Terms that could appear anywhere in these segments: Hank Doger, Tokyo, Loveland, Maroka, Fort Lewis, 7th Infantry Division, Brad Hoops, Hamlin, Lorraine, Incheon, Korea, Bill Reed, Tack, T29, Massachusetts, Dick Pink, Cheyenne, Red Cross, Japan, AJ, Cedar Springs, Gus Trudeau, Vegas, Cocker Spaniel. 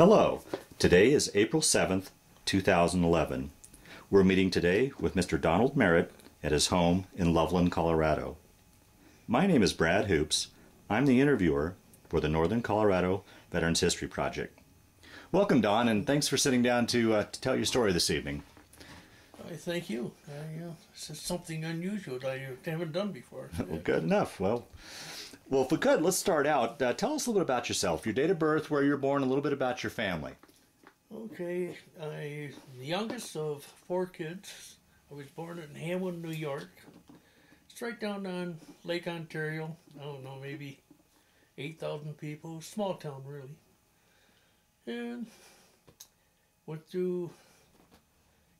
Hello, today is April 7th, 2011. We're meeting today with Mr. Donald Merritt at his home in Loveland, Colorado. My name is Brad Hoops. I'm the interviewer for the Northern Colorado Veterans History Project. Welcome, Don, and thanks for sitting down to tell your story this evening. Thank you. This is something unusual that I haven't done before. Well, good enough. Well, if we could, let's start out. Tell us a little bit about yourself, your date of birth, where you were born, a little bit about your family. Okay, I'm the youngest of four kids. I was born in Hamlin, New York. It's right down on Lake Ontario. I don't know, maybe 8,000 people. Small town, really. And went through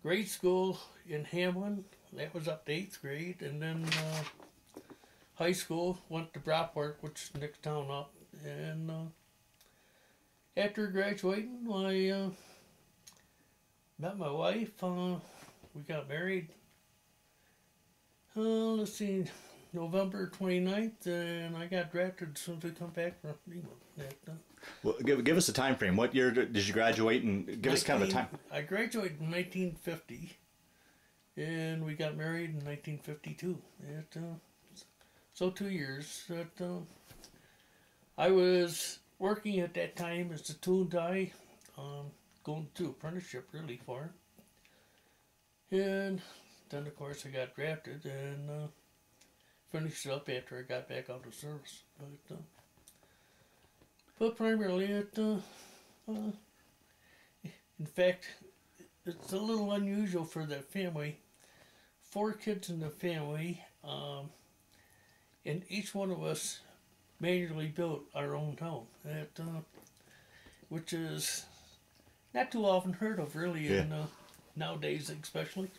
grade school in Hamlin. That was up to 8th grade. And then high school, went to Brockport, which is the next town up, and after graduating, I met my wife. We got married, let's see, November 29th, and I got drafted as soon as we come back from England. Well, give us a time frame. What year did you graduate, and give us kind of a time? I graduated in 1950, and we got married in 1952. So 2 years. But, I was working at that time as a tool guy, going through apprenticeship really for it. And then of course I got drafted and finished up after I got back out of service. But primarily in fact, it's a little unusual for that family. Four kids in the family. And each one of us manually built our own home, which is not too often heard of, really, in, nowadays especially.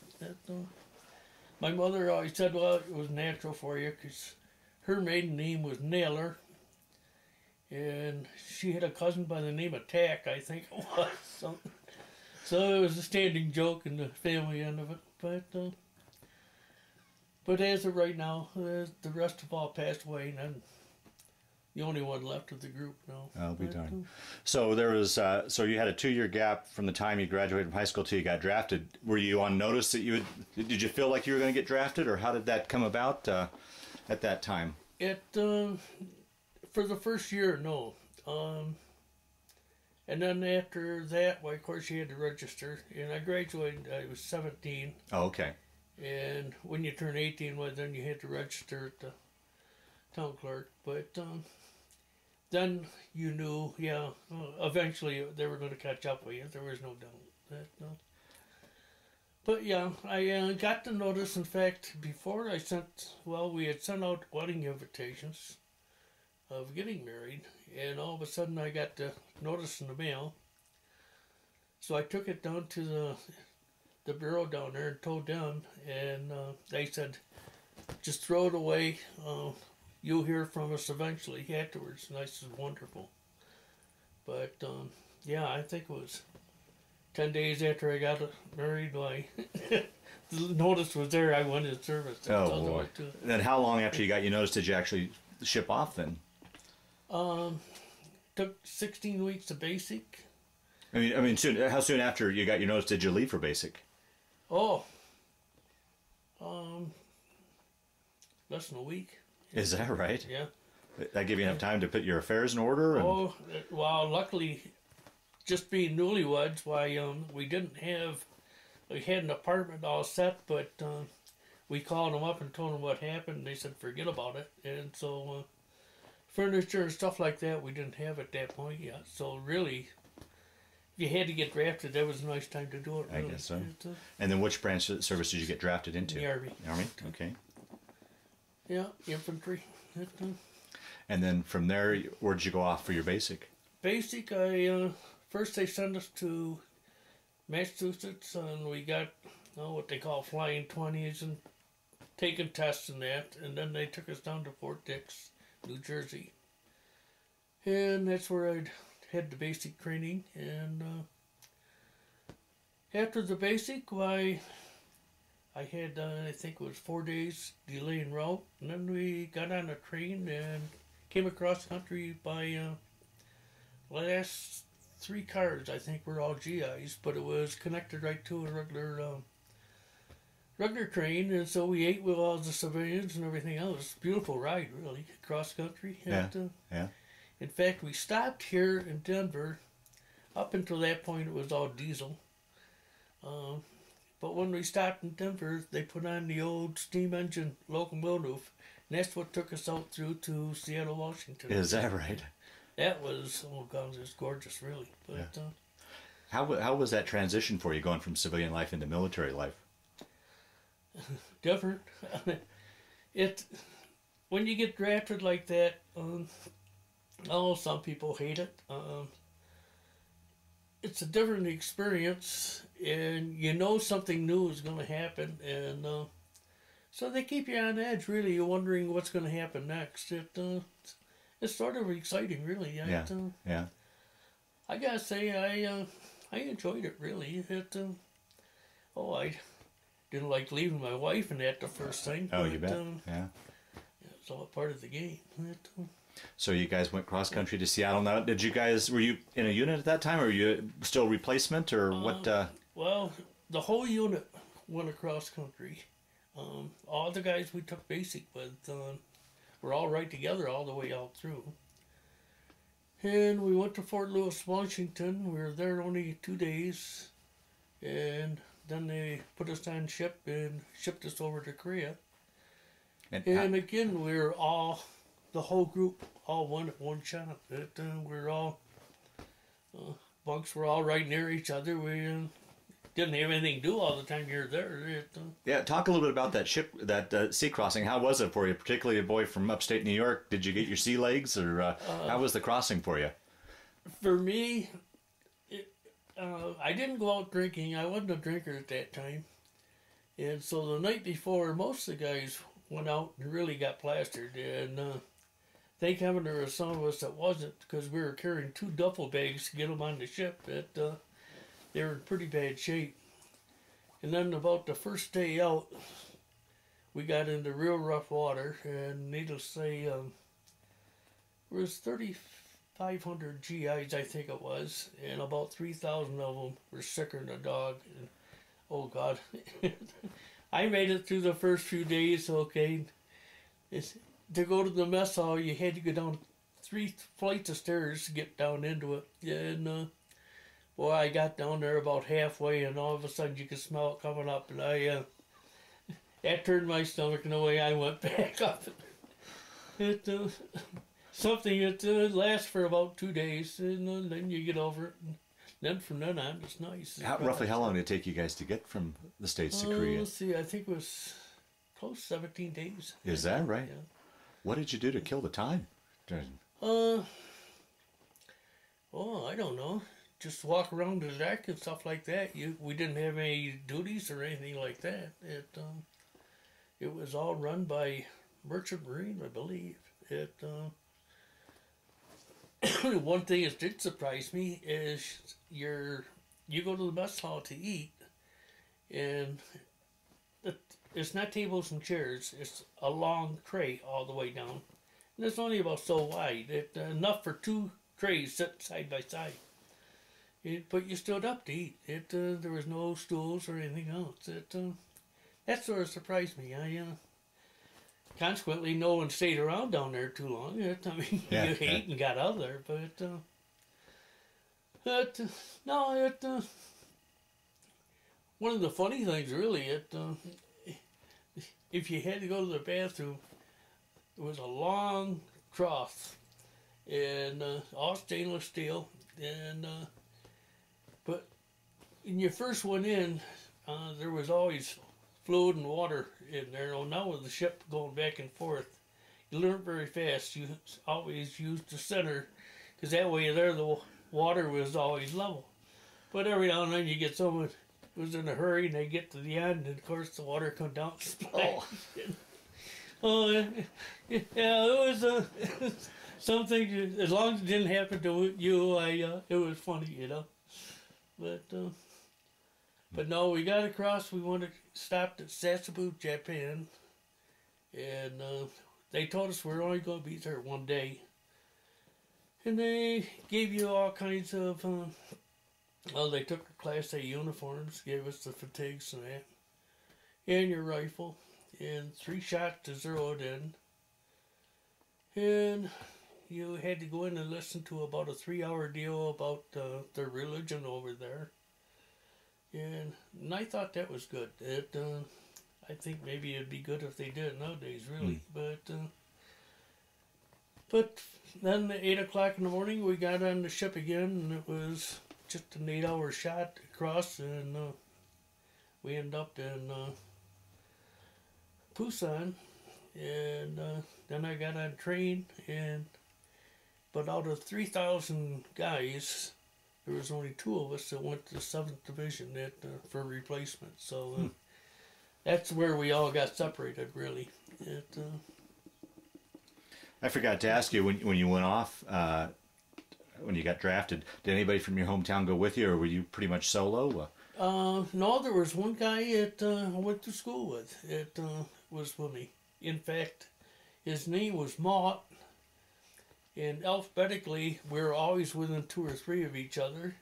My mother always said, well, it was natural for you, because her maiden name was Nailer, and she had a cousin by the name of Tack, I think it was. So it was a standing joke in the family end of it. But as of right now, the rest have all passed away, and I'm the only one left of the group now. I'll be darned. So there was, so you had a 2 year gap from the time you graduated from high school till you got drafted. Were you on notice that did you feel like you were going to get drafted, or how did that come about at that time? For the first year, no. And then after that, well, of course, you had to register, and I graduated. I was 17. Oh, okay. And when you turn 18, well, then you had to register at the town clerk. But then you knew, eventually they were going to catch up with you. There was no doubt. But yeah, I got the notice. In fact, before I sent, we had sent out wedding invitations of getting married. And all of a sudden I got the notice in the mail. So I took it down to the bureau down there and told them, and they said, just throw it away, you'll hear from us eventually afterwards. And I said, wonderful. But yeah, I think it was 10 days after I got married, the notice was there, I went in service. Oh boy. Then how long after you got your notice did you actually ship off then? Took 16 weeks of basic. I mean, soon. How soon after you got your notice did you leave for basic? Oh, less than a week. Is that right? Yeah. That gave you enough time to put your affairs in order. And... Oh, well, luckily, just being newlyweds, we didn't have. We had an apartment all set, but we called them up and told them what happened. And they said forget about it, and so furniture and stuff like that we didn't have at that point yet. So really. You had to get drafted. That was a nice time to do it. Really. I guess so. And then which branch of service did you get drafted into? The Army. Army? Okay. Yeah, infantry. And then from there, where did you go off for your basic? Basic, first they sent us to Massachusetts, and we got what they call flying 20s and taking tests and that, and then they took us down to Fort Dix, New Jersey. And that's where I'd... had the basic training, and after the basic, I had I think it was 4 days delay in route, and then we got on a train and came across country by last three cars, I think, were all GIs, but it was connected right to a regular regular train, and so we ate with all the civilians and everything else. Beautiful ride, really, cross country. Yeah. In fact, we stopped here in Denver. Up until that point, it was all diesel. But when we stopped in Denver, they put on the old steam engine locomotive, and that's what took us out through to Seattle, Washington. Is that right? That was, oh God, it was gorgeous, really. But, yeah. How was that transition for you, going from civilian life into military life? Different. When you get drafted like that, oh, some people hate it. It's a different experience, and you know something new is going to happen, and so they keep you on edge, really. You're wondering what's going to happen next. It's sort of exciting, really. Yeah. Yeah. I gotta say, I enjoyed it, really. Oh, I didn't like leaving my wife and that the first time. Oh, but, you bet. Yeah. It's all part of the game. So you guys went cross country to Seattle. Now, did you guys, were you in a unit at that time, or were you still replacement, or what? Well, the whole unit went across country. All the guys we took basic with were all right together all the way out through. And we went to Fort Lewis, Washington. We were there only 2 days, and then they put us on ship and shipped us over to Korea. And again, we were all. The whole group all went at one shot. We were all, bunks were all right near each other. We didn't have anything to do all the time you were there. Yeah, talk a little bit about that ship, that sea crossing. How was it for you, particularly a boy from upstate New York? Did you get your sea legs, or how was the crossing for you? For me, I didn't go out drinking. I wasn't a drinker at that time. And so the night before, most of the guys went out and really got plastered, and thank heaven there were some of us that wasn't, because we were carrying 2 duffel bags to get them on the ship. They were in pretty bad shape. And then about the first day out, we got into real rough water, and needless to say, there was 3,500 GIs, I think it was, and about 3,000 of them were sicker than a dog. And, oh God. I made it through the first few days, okay. To go to the mess hall, you had to go down 3 flights of stairs to get down into it. And, boy, I got down there about halfway, and all of a sudden you could smell it coming up. And I, that turned my stomach, and away I went back up. Something that lasts for about 2 days, and then you get over it. And, then from then on, it's nice. Roughly how long did it take you guys to get from the States to Korea? Let's see, I think it was close to 17 days. Is that right? Yeah. What did you do to kill the time? Oh, I don't know. Just walk around the deck and stuff like that. We didn't have any duties or anything like that. It was all run by Merchant Marine, I believe. One thing that did surprise me is you go to the mess hall to eat, and it's not tables and chairs. It's a long tray all the way down, and it's only about so wide. Enough for 2 trays sitting side by side. But you stood up to eat. There was no stools or anything else. That sort of surprised me. Consequently, no one stayed around down there too long. You ate and got out of there, but no, one of the funny things, really, if you had to go to the bathroom, it was a long trough, and all stainless steel, and but when you first went in, there was always fluid and water in there. Well, now with the ship going back and forth, you learn very fast. You always use the center, because that way there the water was always level. But every now and then you get someone who's in a hurry, and they get to the end, and of course the water comes down. Oh, it was something. As long as it didn't happen to you, it was funny, But. But no, we got across. Stopped at Sasebo, Japan, and they told us we were only going to be there one day. And they gave you all kinds of, well, they took the Class A uniforms, gave us the fatigues and that, and your rifle, and 3 shots to 0 in. And you had to go in and listen to about a 3-hour deal about their religion over there. And I thought that was good. I think maybe it'd be good if they did nowadays, really. But then at 8 o'clock in the morning, we got on the ship again, and it was just an 8-hour shot across, and we ended up in Pusan, and then I got on train, and but out of 3,000 guys, there was only 2 of us that went to the 7th Division for replacement, so that's where we all got separated, really. I forgot to ask you, when you went off, when you got drafted, did anybody from your hometown go with you, or were you pretty much solo? No, there was one guy that I went to school with that was with me. In fact, his name was Mott, and alphabetically, we were always within 2 or 3 of each other,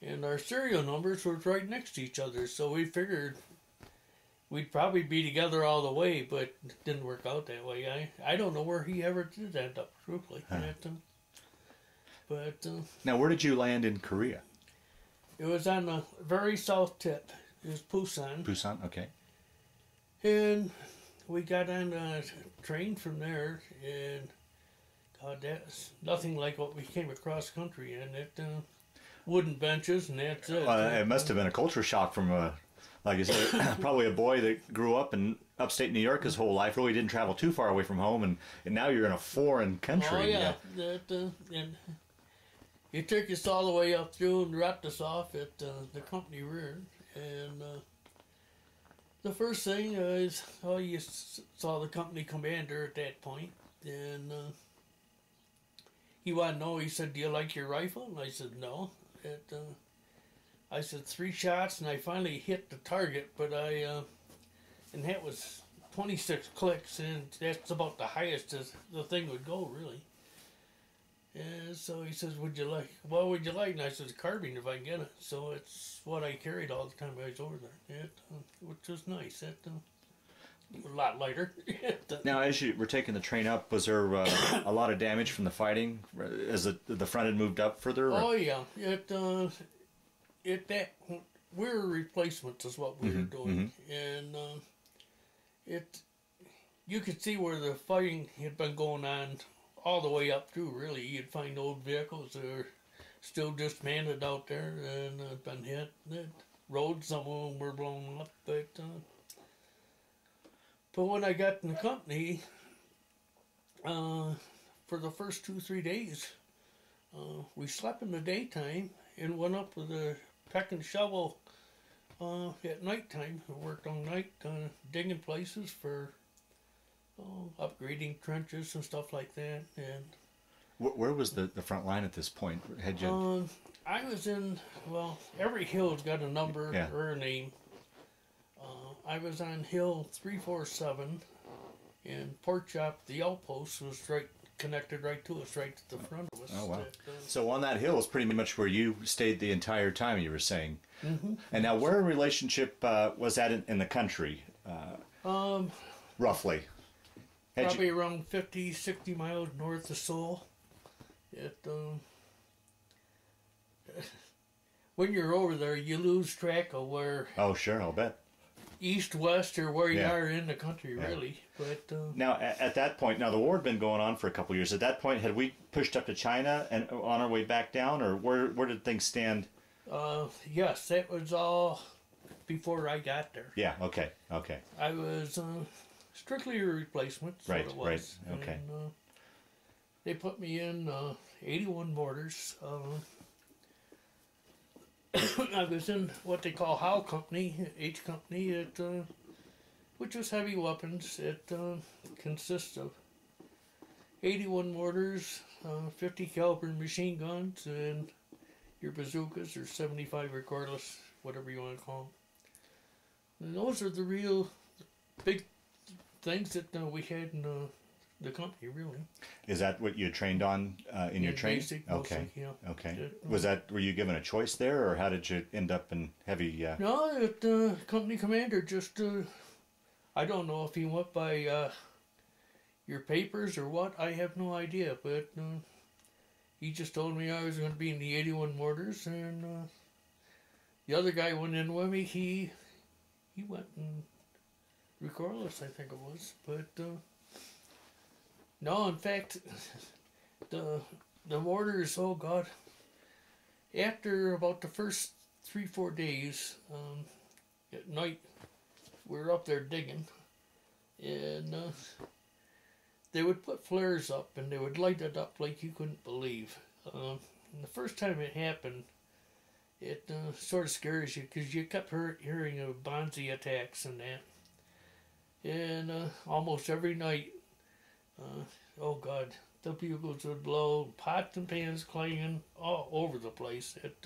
and our serial numbers were right next to each other, so we figured we'd probably be together all the way, but it didn't work out that way. I don't know where he ever did end up, truthfully. Now, where did you land in Korea? It was on the very south tip. It was Pusan. Pusan, okay. And we got on a train from there, and God, that's nothing like what we came across country in. Wooden benches, and that's it. It must have been a culture shock from a... Like I said, probably a boy that grew up in upstate New York his whole life, really didn't travel too far away from home, and now you're in a foreign country. Oh, yeah. And it took us all the way up through and dropped us off at the company rear. And the first thing is, oh, you saw the company commander at that point. And he wanted to know, he said, "Do you like your rifle?" And I said, "No." I said 3 shots, and I finally hit the target, but I, and that was 26 clicks, and that's about the highest as the thing would go, really. And so he says, what would you like? And I said, a carbine if I can get it. So it's what I carried all the time I was over there, which was nice. A lot lighter. Now, as you were taking the train up, was there a lot of damage from the fighting as the front had moved up further? Or? Oh, yeah. We're replacements is what we were doing, and you could see where the fighting had been going on all the way up through. Really, you'd find old vehicles that are still dismantled out there and been hit. Roads, some of them were blown up, but when I got in the company, for the first 2 or 3 days, we slept in the daytime and went up with a peck and shovel at nighttime. I worked all night digging places for upgrading trenches and stuff like that. And where was the front line at this point? Had you? I was in, well, every hill's got a number or a name. I was on Hill 347, and Pork Chop, the outpost, was right connected right to us, right to the front of us. Oh, wow. So on that hill is pretty much where you stayed the entire time, you were saying. And now where in relationship was that in the country? Roughly? Probably around 50, 60 miles north of Seoul. When you're over there, you lose track of where... Oh, sure, I'll bet. East, west, or where you are in the country, really. But now, at that point, now the war had been going on for a couple of years. At that point, had we pushed up to China and on our way back down, or where did things stand? Yes, that was all before I got there. Yeah, okay, okay. I was strictly a replacement, so it was. Right, okay. And, they put me in 81 mortars. I was in what they call Howe Company, H Company, which was heavy weapons. It consists of 81 mortars, 50 caliber machine guns, and your bazookas, or 75 or cordless, whatever you want to call them. And those are the real big things that we had in the company, really. Is that what you trained on in your training? Basic, mostly, okay. Yeah. Okay. Was that, were you given a choice there, or how did you end up in heavy? No, the company commander just, I don't know if he went by your papers or what. I have no idea, but he just told me I was going to be in the 81 mortars, and the other guy went in with me. He went and regardless, I think it was, but no, in fact, the mortars, oh God, after about the first 3-4 days, at night, we were up there digging, and they would put flares up, and they would light it up like you couldn't believe. And the first time it happened, it sort of scares you, because you kept hearing of Bonzi attacks and that. And almost every night, oh God, the bugles would blow, pots and pans clanging all over the place. It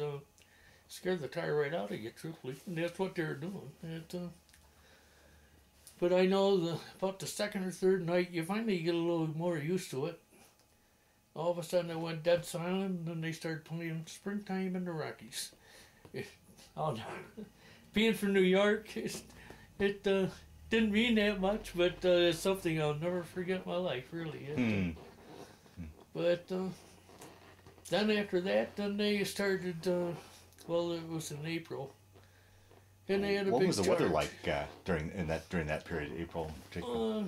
scared the tire right out of you, truthfully. And that's what they were doing. It, but I know about the second or third night, you finally get a little more used to it. All of a sudden, it went dead silent, and then they started playing Springtime in the Rockies. Being from New York, it didn't mean that much, but it's something I'll never forget in my life, really. But then after that, then they started, well, it was in April. And they had a big charge. What was the weather like during that period, April in particular?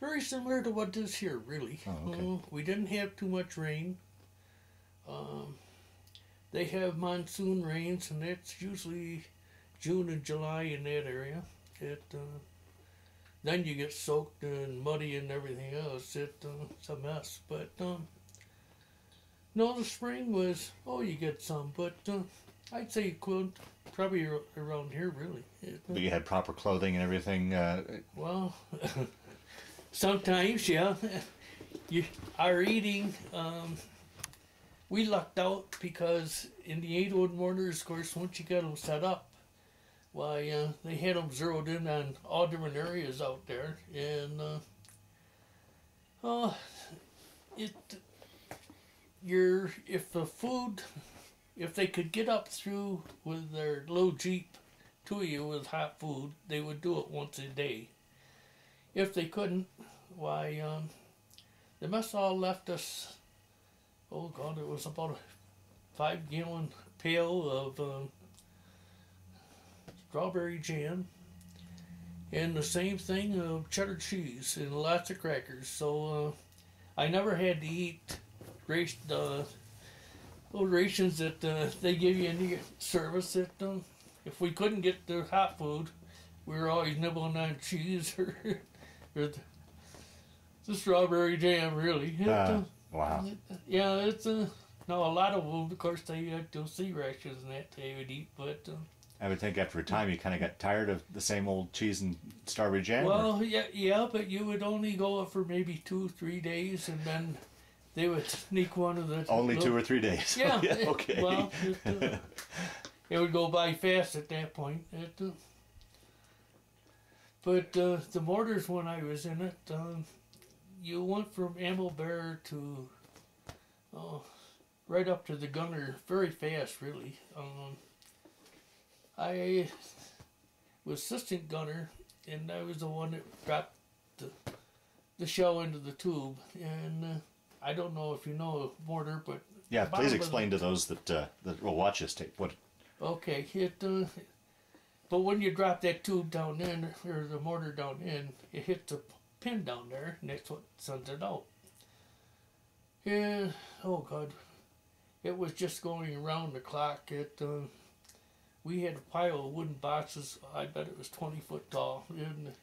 Very similar to what is here, really. Oh, okay. We didn't have too much rain. They have monsoon rains, and that's usually June and July in that area. Then you get soaked and muddy and everything else. It's a mess. But no, the spring was, oh, you get some, but I'd say probably around here, really. But you had proper clothing and everything? Well, sometimes, yeah. Our eating, we lucked out, because in the 8-1 mortars, of course, once you got them set up, why, they had them zeroed in on all different areas out there. And if they could get up through with their little Jeep to you with hot food, they would do it once a day. If they couldn't, why, they must have all left us, oh God, it was about a 5-gallon pail of strawberry jam, and the same thing of cheddar cheese and lots of crackers. So I never had to eat little rations that they give you in the service. That if we couldn't get the hot food, we were always nibbling on cheese or the strawberry jam, really. Wow. Yeah, it's no, a lot of them, of course, they had those sea rations and that they would eat, but I would think after a time you kind of got tired of the same old cheese and strawberry jam. Well, yeah, but you would only go for maybe 2-3 days, and then they would sneak one of the... Only 2 or 3 days. Yeah. Yeah, okay. Well, it would go by fast at that point. But the mortars, when I was in it, you went from ammo bearer to right up to the gunner very fast, really. I was assistant gunner, and I was the one that dropped the shell into the tube. And I don't know if you know a mortar, but... Yeah, please explain to those that will watch this tape. What? Okay, but when you drop that tube down in, or the mortar down in, it hits a pin down there, and that's what sends it out. Yeah, oh God, it was just going around the clock. We had a pile of wooden boxes, I bet it was 20 foot tall, and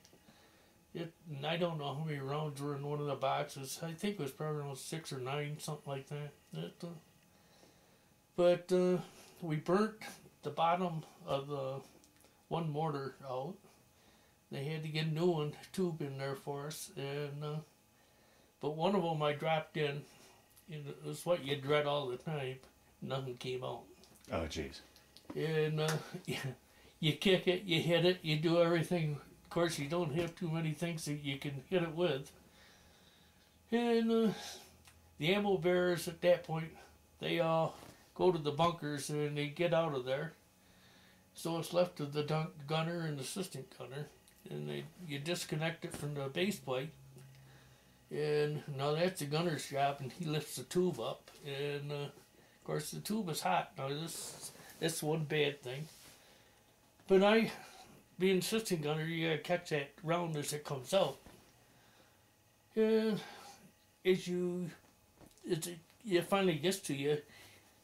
I don't know how many rounds were in one of the boxes. I think it was probably around 6 or 9, something like that. But we burnt the bottom of the one mortar out. They had to get a new one, tube in there for us. But one of them I dropped in, and it was what you dread all the time. Nothing came out. Oh, jeez. And you kick it, you hit it, you do everything course, you don't have too many things that you can hit it with. And the ammo bearers at that point, they go to the bunkers and they get out of there. So it's left to the gunner and assistant gunner. And you disconnect it from the base plate. And now that's the gunner's job, and he lifts the tube up. And of course, the tube is hot. Now that's one bad thing. But being assistant gunner, you gotta catch that round as it comes out. And as it finally gets to you,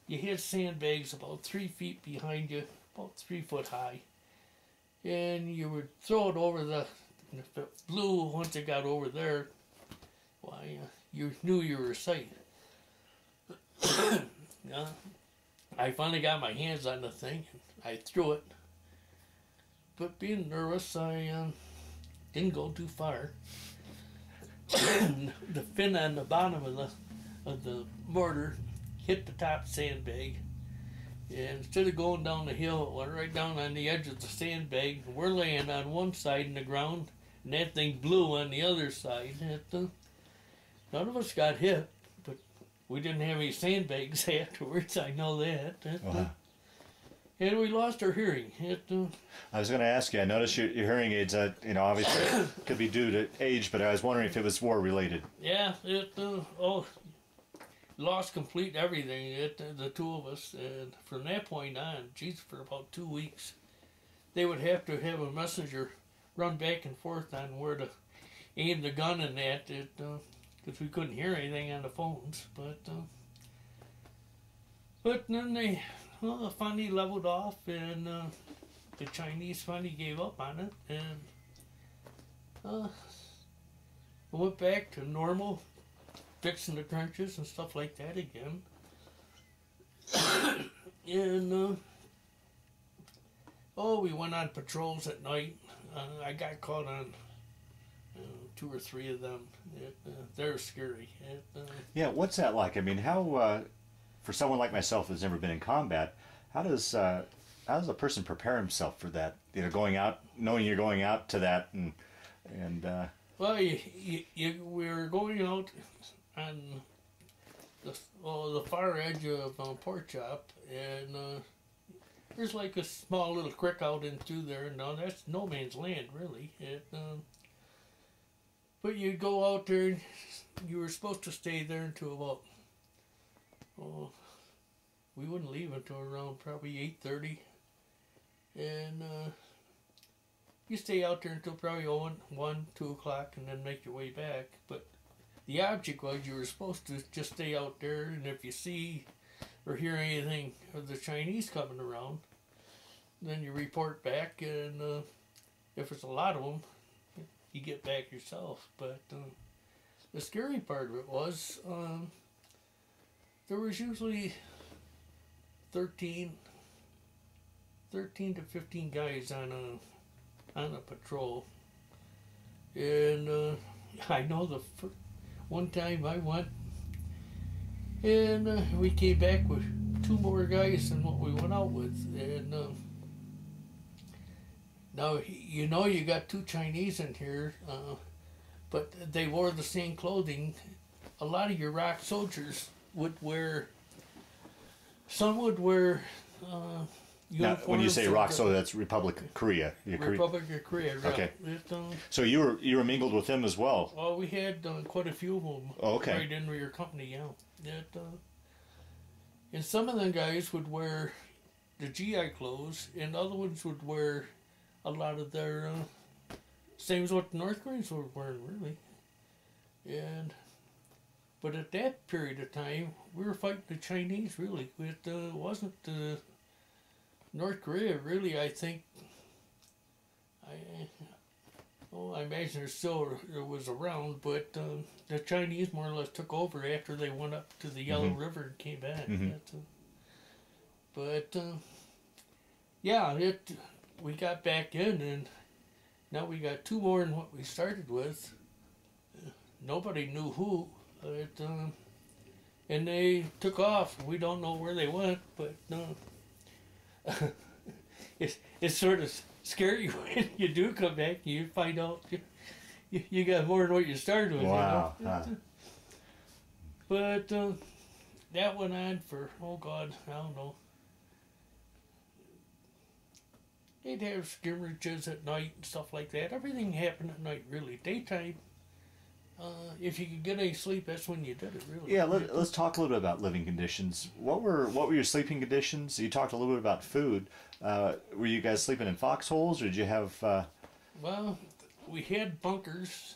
you hit sandbags about 3 feet behind you, about 3 foot high. And you would throw it over the, and if it blew once it got over there, why, you knew you were safe. I finally got my hands on the thing, and I threw it. But being nervous, I didn't go too far. The fin on the bottom of the mortar hit the top sandbag, and instead of going down the hill, it went right down on the edge of the sandbag. We're laying on one side in the ground, and that thing blew on the other side. None of us got hit, but we didn't have any sandbags afterwards. I know that. And we lost our hearing. I was going to ask you, I noticed your hearing aids, obviously could be due to age, but I was wondering if it was war-related. Yeah, lost complete everything, the two of us. And from that point on, geez, for about 2 weeks, they would have to have a messenger run back and forth on where to aim the gun and that, because we couldn't hear anything on the phones. But then they... Well, finally leveled off, and the Chinese finally gave up on it, and went back to normal, fixing the trenches and stuff like that again. And we went on patrols at night. I got caught on two or three of them. They're scary. Yeah, what's that like? I mean, how? For someone like myself who's never been in combat, how does a person prepare himself for that? You know, going out, knowing you're going out to that, and well, we're going out on the far edge of Pork Chop, and there's like a small little creek out in through there. Now that's no man's land, really. But you go out there, and you were supposed to stay there until about. Oh, we wouldn't leave until around probably 8:30, and you stay out there until probably 1, 2 o'clock, and then make your way back. But the object was you were supposed to just stay out there, and if you see or hear anything of the Chinese coming around, then you report back, and if it's a lot of them, you get back yourself. But the scary part of it was. There was usually 13 to 15 guys on a patrol, and I know one time I went, and we came back with 2 more guys than what we went out with, and now you got 2 Chinese in here, but they wore the same clothing. A lot of Iraq soldiers. Some would wear uniforms. When you say Iraq, so that's Republic of Korea. Republic of Korea, right. Okay. So you were mingled with them as well? Well, we had quite a few of them right in your company, yeah. And some of them guys would wear the GI clothes, and other ones would wear a lot of their, same as what the North Koreans were wearing, really. But at that period of time, we were fighting the Chinese, really. It wasn't North Korea, really, I think. I imagine it was around, but the Chinese more or less took over after they went up to the Yellow River and came back. We got back in, and now we got 2 more than what we started with. Nobody knew who. And they took off. We don't know where they went, but it's sort of scare you when you do come back. You find out you got more than what you started with. Wow. You know? Huh. But that went on for, oh God, I don't know. They'd have skirmishes at night and stuff like that. Everything happened at night, really. Daytime, if you could get any sleep, that's when you did it, really. Yeah, let's talk a little bit about living conditions. What were your sleeping conditions? You talked a little bit about food. Were you guys sleeping in foxholes, or did you have... Well, we had bunkers,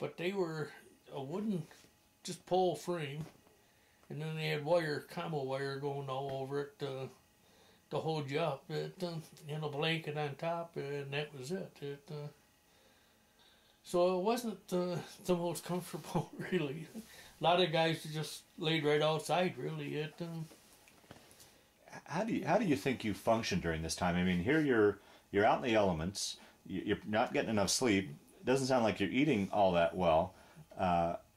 but they were a wooden just pole frame, and then they had wire, combo wire going all over it, to hold you up, and a blanket on top, and that was it. So it wasn't the most comfortable, really. A lot of guys just laid right outside, really. How do you think you functioned during this time? I mean, here you're out in the elements, you're not getting enough sleep. It doesn't sound like you're eating all that well.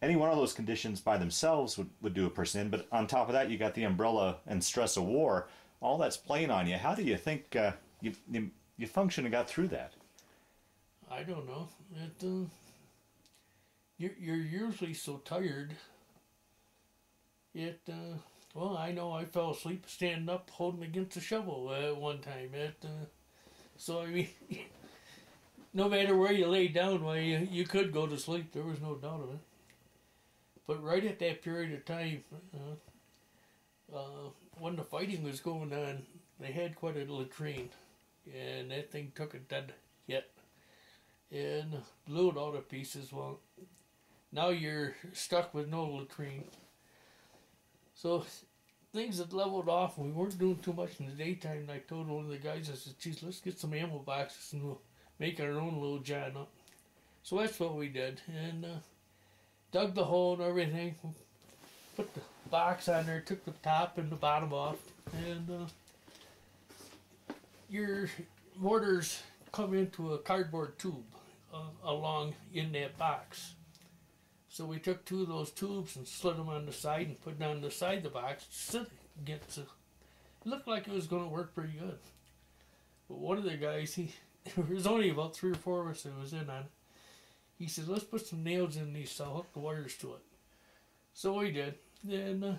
Any one of those conditions by themselves would do a person in, but on top of that, you got the umbrella and stress of war. All that's playing on you. How do you think you functioned and got through that? I don't know. You're usually so tired. Well, I know I fell asleep standing up, holding against a shovel one time. So I mean, no matter where you lay down, well, you could go to sleep. There was no doubt of it. But right at that period of time. When the fighting was going on, they had quite a latrine, and that thing took a dead hit and blew it all to pieces. Well, now you're stuck with no latrine. So things had leveled off, and we weren't doing too much in the daytime. And I told one of the guys, I said, geez, let's get some ammo boxes, and we'll make our own little John up. So that's what we did, and dug the hole and everything. Put the box on there, took the top and the bottom off, and your mortars come into a cardboard tube along in that box. So we took two of those tubes and slid them on the side and put it on the side of the box. It looked like it was going to work pretty good. But one of the guys, there was only about 3 or 4 of us that was in on it. He said, let's put some nails in these, so I'll hook the wires to it. So we did, and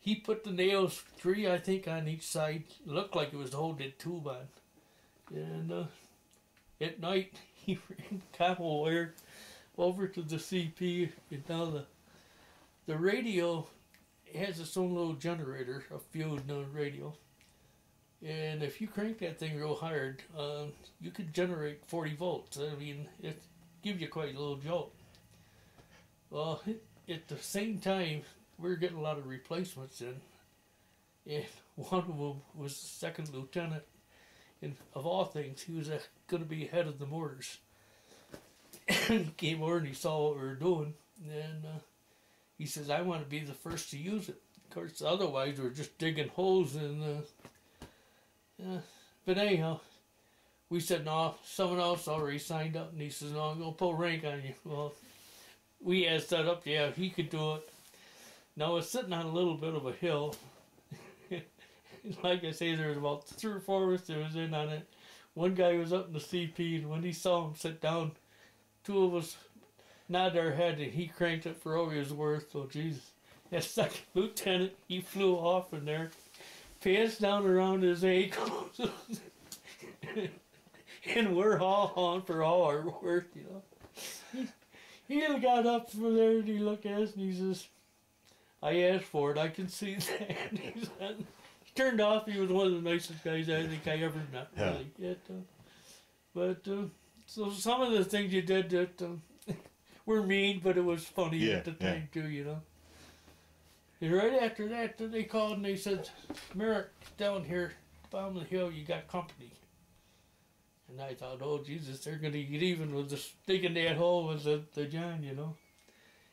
he put the nails, 3 I think, on each side. It looked like it was the whole tube on. And at night, he ran copper wire over to the CP. And now the radio has its own little generator, a fuel radio. And if you crank that thing real hard, you could generate 40 volts. I mean, it gives you quite a little jolt. Well. At the same time, we were getting a lot of replacements in, and one of them was the second lieutenant, and of all things, he was going to be head of the mortars. He came over and he saw what we were doing, and he says, I want to be the first to use it. Of course, otherwise we're just digging holes, but anyhow, we said, no, someone else already signed up, and he says, no, I'm going to pull rank on you. Well. We had set up, yeah, he could do it. Now it's sitting on a little bit of a hill. Like I say, there was about 3 or 4 of us that was in on it. One guy was up in the CP, and when he saw him sit down, 2 of us nodded our head, and he cranked it for all he was worth. So, Jesus, that second lieutenant, he flew off in there, passed down around his ankles, and we're all on for all our worth, you know. He got up from there and he looked at us and he says, I asked for it, I can see that. He turned off, he was one of the nicest guys I think I ever met. Yeah. Really. So some of the things you did that were mean, but it was funny at the time too, you know. And right after that, they called and they said, Merrick, down here, bottom of the hill, you got company. And I thought, oh, Jesus, they're going to get even with this digging that hole with the John, you know.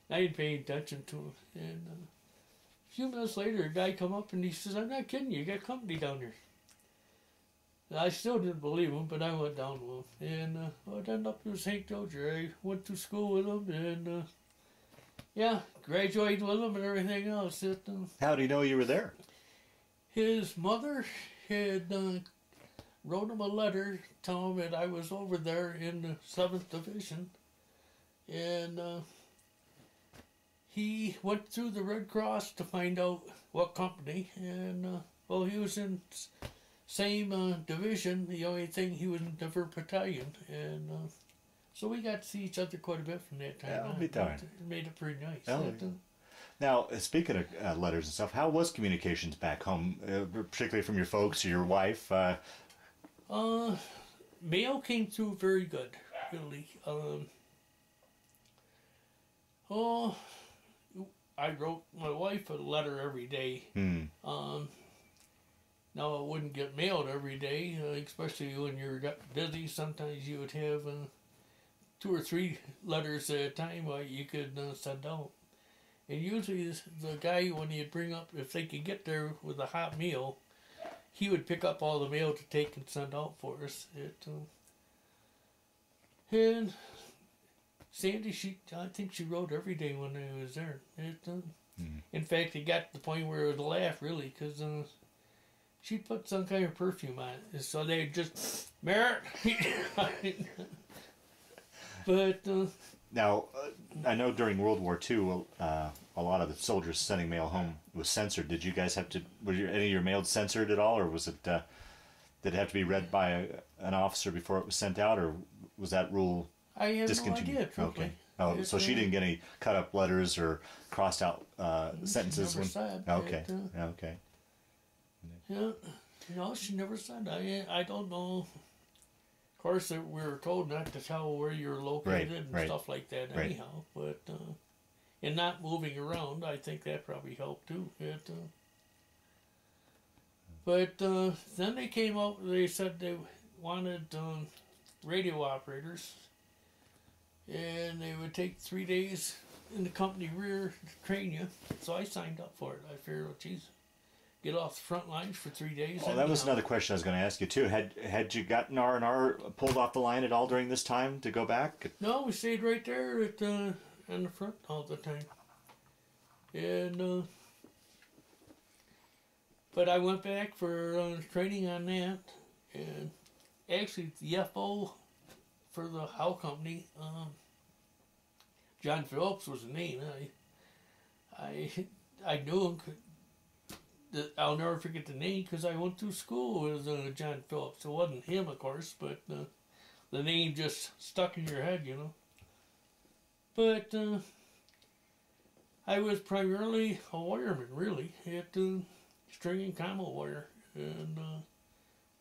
And I didn't pay any attention to him. And a few minutes later, a guy come up and he says, I'm not kidding you, you got company down here. And I still didn't believe him, but I went down with him. And well, then up was Hank Doger. I went to school with him and, yeah, graduated with him and everything else. How did he know you were there? His mother had wrote him a letter telling him that I was over there in the 7th Division, and he went through the Red Cross to find out what company, and well, he was in same division. The only thing, he was in a different battalion, and so we got to see each other quite a bit from that time. I'll be darned. It made it pretty nice. Now, speaking of letters and stuff, how was communications back home, particularly from your folks or your wife? Mail came through very good, really. Oh, I wrote my wife a letter every day. Mm. Now, it wouldn't get mailed every day, especially when you're busy. Sometimes you would have 2 or 3 letters at a time you could send out. And usually the guy, when he'd bring up, if they could get there with a hot meal, he would pick up all the mail to take and send out for us. And Sandy, I think she wrote every day when I was there. In fact, it got to the point where it was a laugh, really, because... she put some kind of perfume on it, so they just Merritt. But now, I know during World War II, a lot of the soldiers sending mail home was censored. Did you guys have to? Were any of your mail censored at all, or was it? Did it have to be read by an officer before it was sent out, or was that rule discontinued? I have no idea. Okay. Oh, so she didn't get any cut-up letters or crossed-out sentences. She never said. Okay. Okay. Yeah, no, she never said. I don't know. Of course, we were told not to tell where you're located and stuff like that anyhow. But and not moving around, I think that probably helped too. But then they came out. They said they wanted radio operators, and they would take 3 days in the company rear to train you. So I signed up for it. I figured, oh, geez. Get off the front lines for 3 days. Oh, that was another question I was going to ask you too. Had you gotten R&R pulled off the line at all during this time to go back? No, we stayed right there at in the front all the time. And but I went back for training on that, and actually the FO for the Howe Company, John Phillips was the name. I knew him. I'll never forget the name because I went through school with John Phillips. It wasn't him, of course, but the name just stuck in your head, you know. But I was primarily a wireman, really, at string and commo wire. And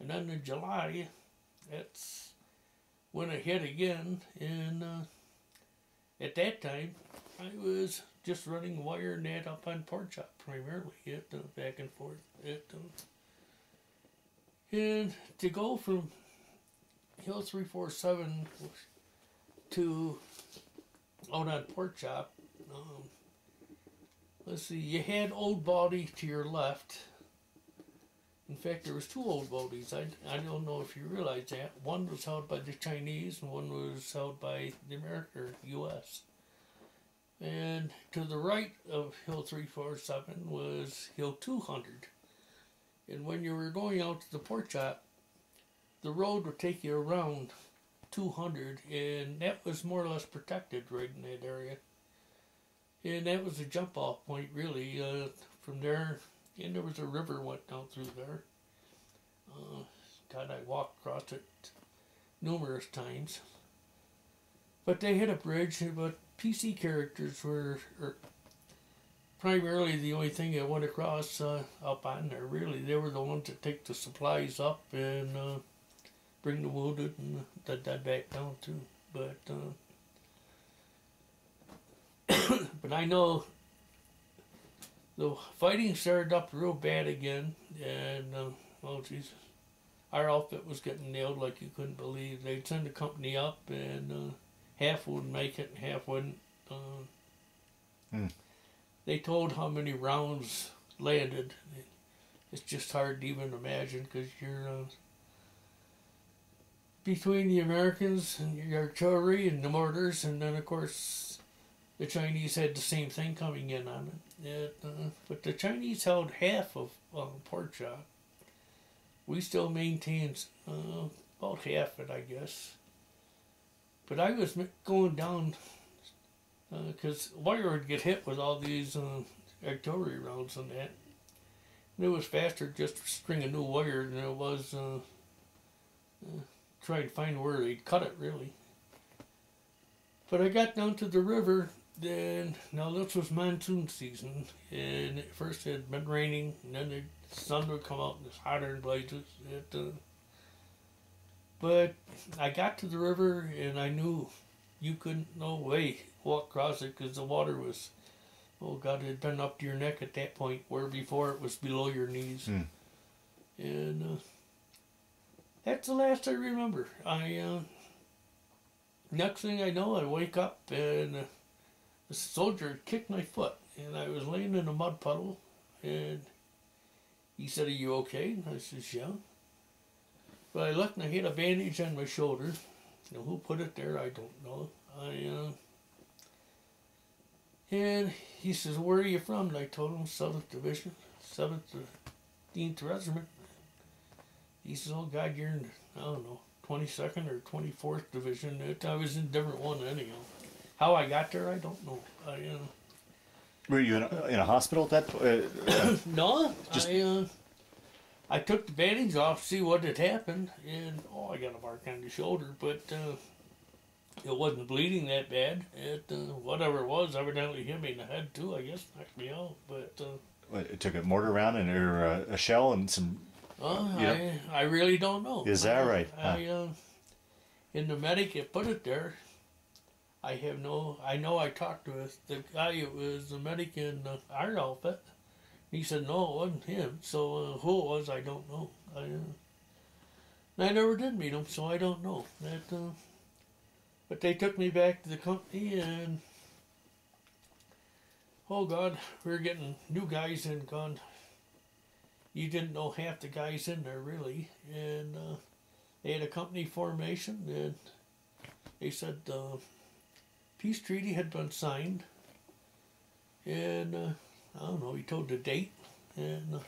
then in July, that's when I hit again. And at that time, I was... just running wire and that up on pork chop primarily, back and forth. And to go from Hill 347 to out on pork chop, let's see, you had Old Baldy to your left. In fact, there was 2 Old Baldies. I don't know if you realize that. One was held by the Chinese and one was held by the American, U.S. And to the right of Hill 347 was Hill 200. And when you were going out to the pork chop, the road would take you around 200, and that was more or less protected right in that area. And that was a jump-off point, really, from there. And there was a river went down through there. God, I walked across it numerous times. But they had a bridge, but PC characters were primarily the only thing that went across up on there, really. They were the ones that take the supplies up and bring the wounded and the dead back down, too. But but I know the fighting started up real bad again, and, oh, Jesus, our outfit was getting nailed like you couldn't believe. They'd send the company up, and... half would make it and half wouldn't. They told how many rounds landed. It's just hard to even imagine because you're between the Americans and your artillery and the mortars, and then of course the Chinese had the same thing coming in on it. But the Chinese held half of pork chop, we still maintain about half it, I guess. But I was going down because wire would get hit with all these artillery rounds and that. And it was faster just to string a new wire than it was try to find where they'd cut it, really. But I got down to the river, then, now this was monsoon season, and at first it had been raining, and then the sun would come out and it's hotter in places. But I got to the river and I knew you couldn't no way walk across it because the water was, oh God, it had been up to your neck at that point, where before it was below your knees. Mm. And that's the last I remember. Next thing I know, I wake up and a soldier kicked my foot, and I was laying in a mud puddle, and he said, "Are you okay?" And I says, "Yeah." But I looked and I had a bandage on my shoulder. Now, who put it there, I don't know. And he says, "Where are you from?" And I told him, 7th Division, 7th Regiment. He says, "Oh God, you're in, I don't know, 22nd or 24th Division." I was in a different one anyhow. How I got there, I don't know. Were you in a hospital at that point? No, I took the bandage off to see what had happened, and I got a mark on the shoulder, but it wasn't bleeding that bad. Whatever it was, evidently hit me in the head too, I guess, knocked me out. But it took a mortar round and or a shell and some. I really don't know. Is that right? In the medic that put it there, I have no. I know I talked to the guy who was the medic in our outfit. He said no, it wasn't him. So who it was, I don't know. I never did meet him, so I don't know. But they took me back to the company, and oh God, we were getting new guys in. Gone. You didn't know half the guys in there really, and they had a company formation, and they said the peace treaty had been signed, and I don't know, he told the date, and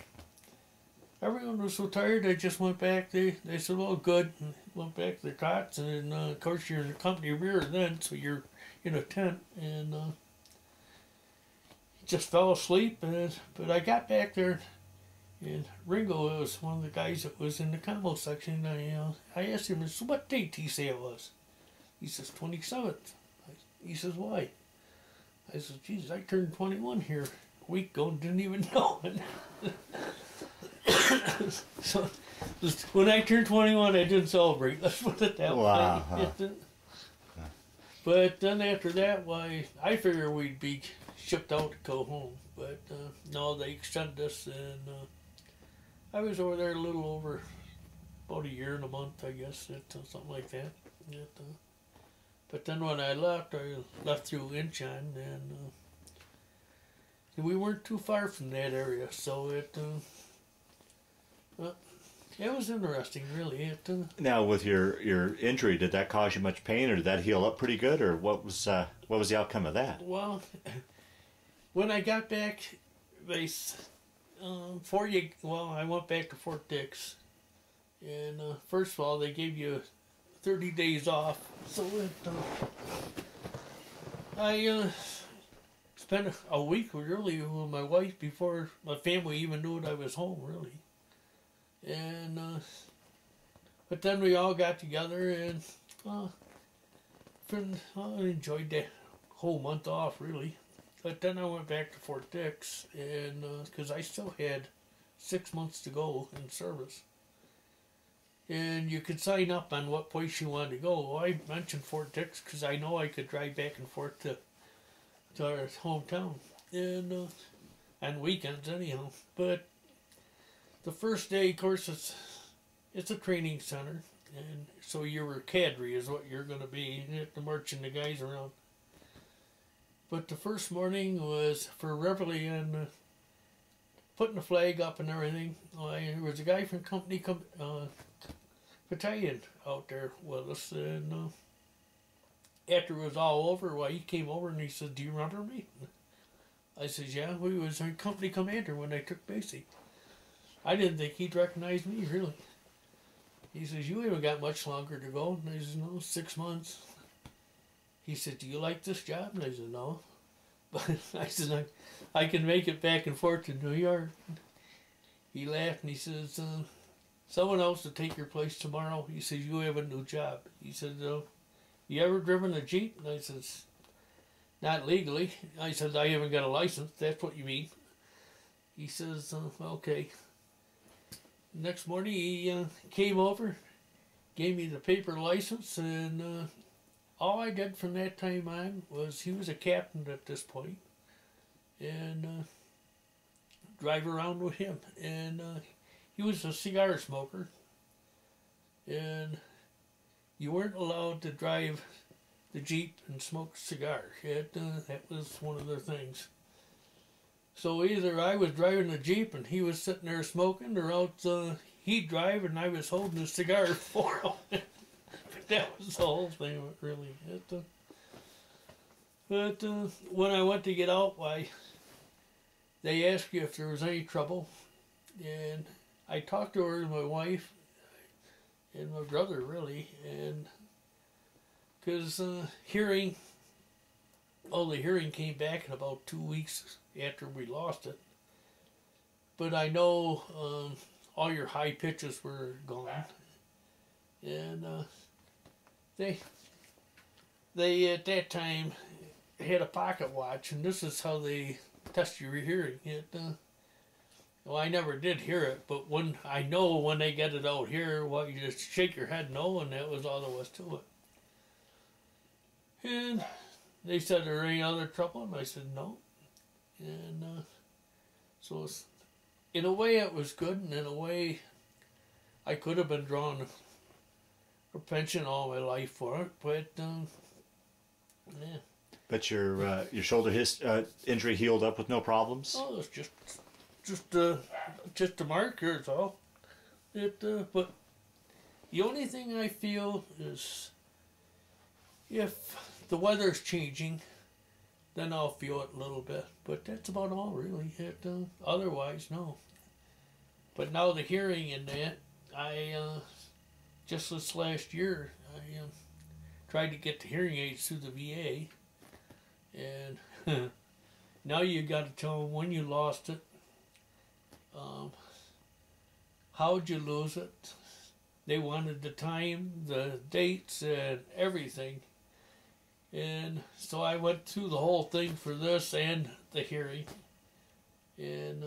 everyone was so tired they just went back. They said, "Well, good," and went back to their cots, and of course you're in the company rear then, so you're in a tent, and just fell asleep. But I got back there. And Ringo was one of the guys that was in the combo section. I asked him, "So what date did he say it was?" He says, 27th. He says, "Why?" I says, "Jesus, I turned 21 here a week ago and didn't even know it." So when I turned 21, I didn't celebrate. Let's put it that way. Huh. But then after that, why, I figured we'd be shipped out to go home. But no, they extended us, and... I was over there a little over about a year and a month, I guess, something like that. But then when I left through Incheon, and we weren't too far from that area, so it was interesting, really. Now, with your injury, did that cause you much pain, or did that heal up pretty good, or what was the outcome of that? Well, when I got back, they. I went back to Fort Dix, and first of all, they gave you 30 days off. So I spent a week really with my wife before my family even knew that I was home, really. And but then we all got together, and I enjoyed that whole month off, really. But then I went back to Fort Dix, and because I still had 6 months to go in service. And you could sign up on what place you wanted to go. Well, I mentioned Fort Dix because I know I could drive back and forth to our hometown, and on weekends anyhow. But the first day, of course, it's a training center, and so you're a cadre is what you're going to be, marching the guys around. But the first morning was for reveille and putting the flag up and everything. There was a guy from company battalion out there with us, and after it was all over, he came over and he said, "Do you remember me?" I says, "Yeah, we was our company commander when I took basic." I didn't think he'd recognize me, really. He says, you haven't got much longer to go. And I says, no, 6 months. He said, do you like this job? And I said, no. But I said, I can make it back and forth to New York. He laughed and he says, someone else will take your place tomorrow. He says, you have a new job. He said, you ever driven a Jeep? And I says, not legally. I said, I haven't got a license. That's what you mean. He says, okay. Next morning he came over, gave me the paper license, and all I did from that time on was, he was a captain at this point, and drive around with him. And he was a cigar smoker, and you weren't allowed to drive the Jeep and smoke cigars. That was one of their things. So either I was driving the Jeep and he was sitting there smoking, or else he'd drive and I was holding a cigar for him. That was the whole thing, really. But when I went to get out, why, they asked you if there was any trouble. And I talked to her and my wife and my brother, really. And because the hearing came back in about 2 weeks after we lost it. But I know all your high pitches were gone. And They at that time had a pocket watch, and this is how they test your hearing. Well, I never did hear it, but when I know when they get it out here, well, you just shake your head no, and that was all there was to it. And they said, there ain't other trouble, and I said no. And so it's, in a way it was good, and in a way I could have been drawn a pension all my life for it, but yeah. But your shoulder injury healed up with no problems. Oh, it's just a mark here is all. But the only thing I feel is if the weather's changing, then I'll feel it a little bit. But that's about all really. Otherwise, no. But now the hearing and that, just this last year, I tried to get the hearing aids through the VA, and now you got to tell them when you lost it, how'd you lose it. They wanted the time, the dates, and everything. And so I went through the whole thing for this and the hearing, and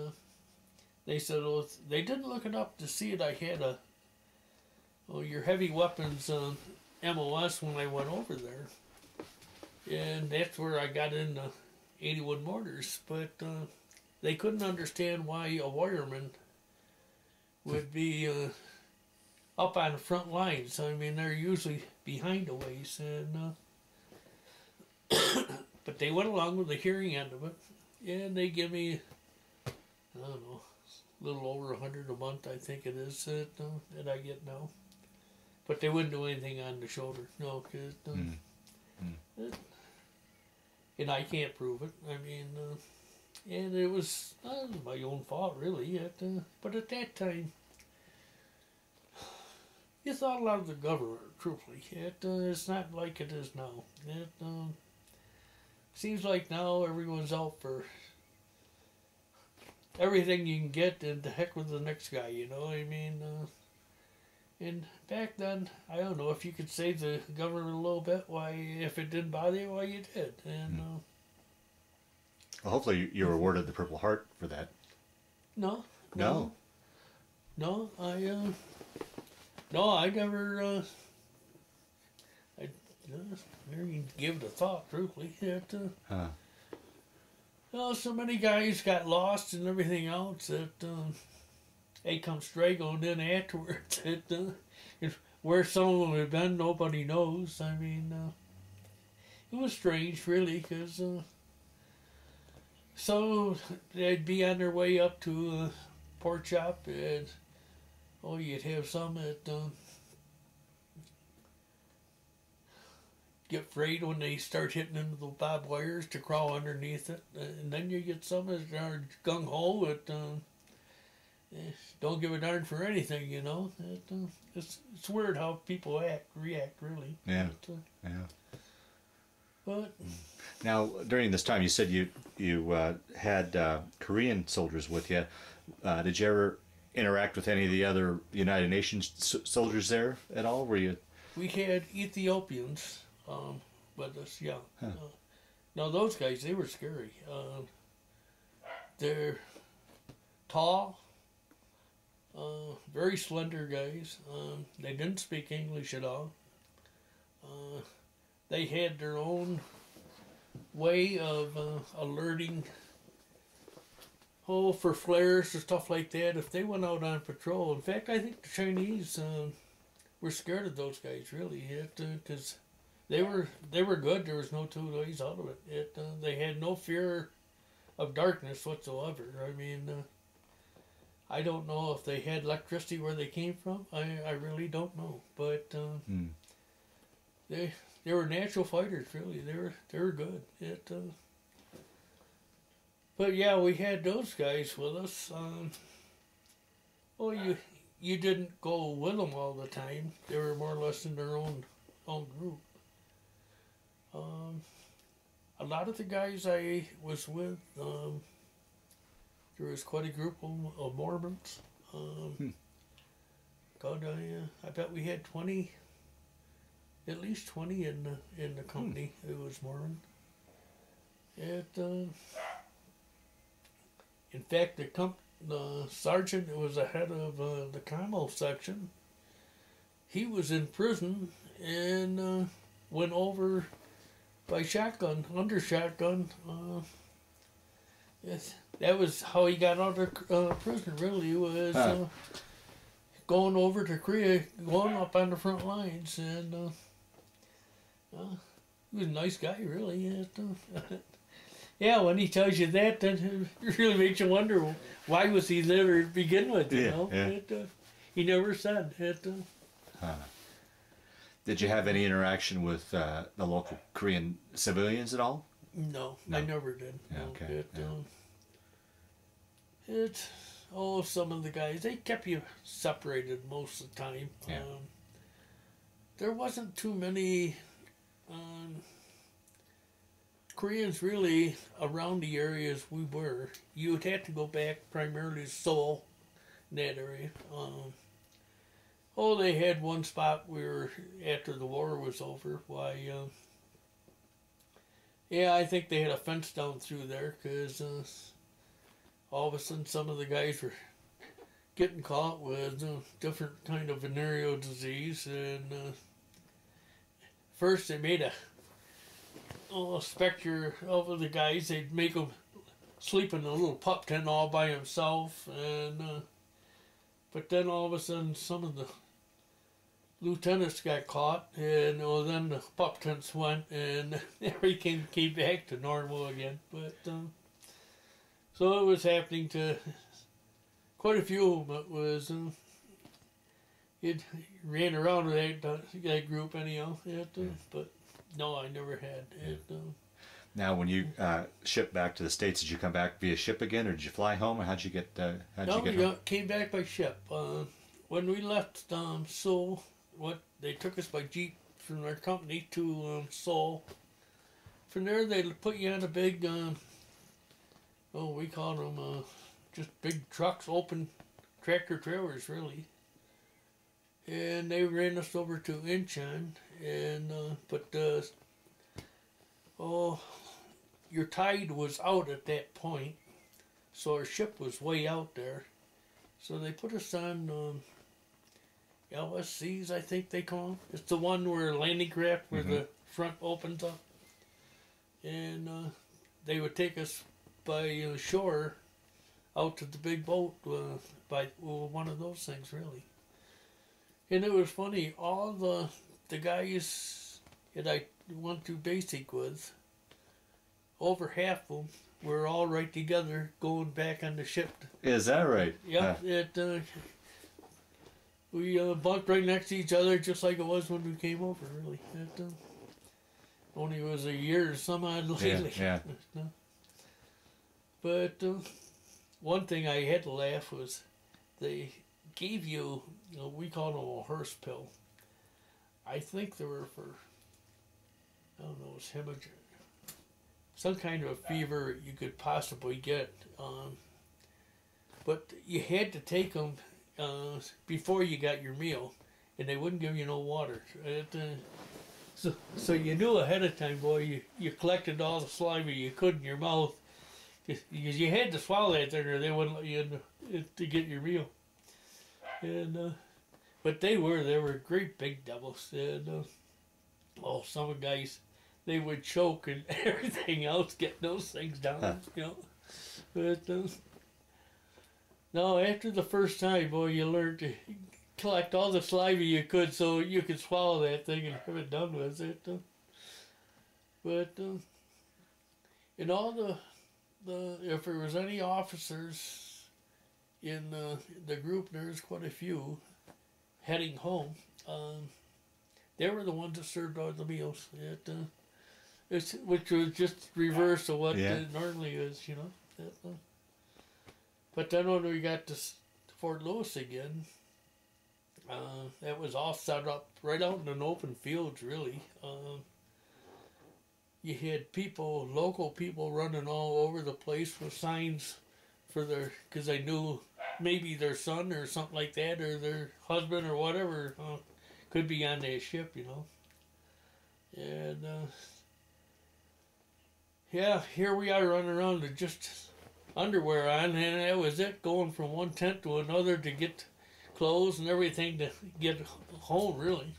they said, oh, they didn't look it up to see it. I had a your heavy weapons MOS when I went over there. And that's where I got into 81 mortars. But they couldn't understand why a wireman would be up on the front lines. I mean, they're usually behind the waist. And, but they went along with the hearing end of it. And they give me, I don't know, a little over 100 a month, I think it is, that I get now. But they wouldn't do anything on the shoulder, no, because and I can't prove it. I mean, and it was my own fault, really. But at that time, you thought a lot of the government, truthfully. It's not like it is now. It seems like now everyone's out for everything you can get, and the heck with the next guy, you know what I mean? And back then, I don't know if you could save the government a little bit. Why, if it didn't bother you, why you did. And well, hopefully you were awarded the Purple Heart for that. No. I never. I just never even give it a thought, truthfully. Well, so many guys got lost and everything else that. They come straggling in afterwards. Where someone had been, nobody knows. I mean, it was strange, really, because so they'd be on their way up to Pork Chop, and oh, you'd have some that get afraid when they start hitting into the barbed wires to crawl underneath it, and then you get some that are gung ho at. don't give a darn for anything, you know. It's weird how people react, really. Yeah. But, now, during this time, you said you had Korean soldiers with you. Did you ever interact with any of the other United Nations soldiers there at all? Were you? We had Ethiopians with us, yeah. Huh. Now, those guys, they were scary. They're tall, very slender guys. They didn't speak English at all. They had their own way of alerting, for flares and stuff like that, if they went out on patrol. In fact, I think the Chinese were scared of those guys, really, because they were good. There was no two ways out of it. They had no fear of darkness whatsoever. I mean, I don't know if they had electricity where they came from. I really don't know, but they were natural fighters, really. They were good. But yeah, we had those guys with us. Well, you didn't go with them all the time. They were more or less in their own group. A lot of the guys I was with, there was quite a group of Mormons. God, I bet we had 20, at least 20 in the company who was Mormon. In fact, the sergeant who was the head of the Commo section, he was in prison and went over by shotgun, under shotgun. Yes, that was how he got out of prison, really, was going over to Korea, going up on the front lines. And he was a nice guy, really. Yeah, when he tells you that, then it really makes you wonder, why was he there to begin with, you know? Yeah. He never said it. Did you have any interaction with the local Korean civilians at all? No, I never did. Yeah, no, okay. Some of the guys, they kept you separated most of the time. Yeah. There wasn't too many Koreans really around the areas we were. You would have to go back primarily to Seoul, in that area. They had one spot we were, after the war was over, why, I think they had a fence down through there, because all of a sudden some of the guys were getting caught with different kind of venereal disease, and first they made a specter of the guys. They'd make them sleep in a little pup tent all by himself, and but then all of a sudden, some of the lieutenants got caught, and then the pup tents went, and everything came back to normal again. But so it was happening to quite a few of them. It was it ran around with that group anyhow. But no, I never had it. Now, when you shipped back to the States, did you come back via ship again, or did you fly home, or how'd you get home? Came back by ship. When we left Seoul, they took us by jeep from our company to Seoul. From there, they put you on a big, we called them just big trucks, open tractor trailers, really. And they ran us over to Incheon, and your tide was out at that point, so our ship was way out there. So they put us on LSCs, I think they call them. It's the one where landing craft, where the front opens up. And they would take us by shore out to the big boat, by one of those things, really. And it was funny, all the guys that I went through basic with, over half of them were all right together going back on the ship. Is that right? Yeah. We bunked right next to each other, just like it was when we came over, really. Only it was a year or some odd lately. Yeah. But one thing I had to laugh was they gave you, we called them a hearse pill. I think they were for, I don't know, it was hemorrhage, some kind of a fever you could possibly get. But you had to take them before you got your meal, and they wouldn't give you no water. So you knew ahead of time, boy, you collected all the saliva you could in your mouth, because you had to swallow that thing or they wouldn't let you in to get your meal. And but they were great big devils. And oh, some guys, they would choke and everything else, get those things down, But no, after the first time, boy, you learned to collect all the saliva you could so you could swallow that thing and have it done with it. But in all if there was any officers in the group, there's quite a few heading home. They were the ones that served all the meals. Which was just reverse of what it normally is, But then when we got to Fort Lewis again, that was all set up right out in an open field, really. You had people, local people, running all over the place with signs for because they knew maybe their son or something like that, or their husband or whatever could be on that ship, And yeah, here we are running around with just underwear on, and that was it, going from one tent to another to get clothes and everything to get home, really.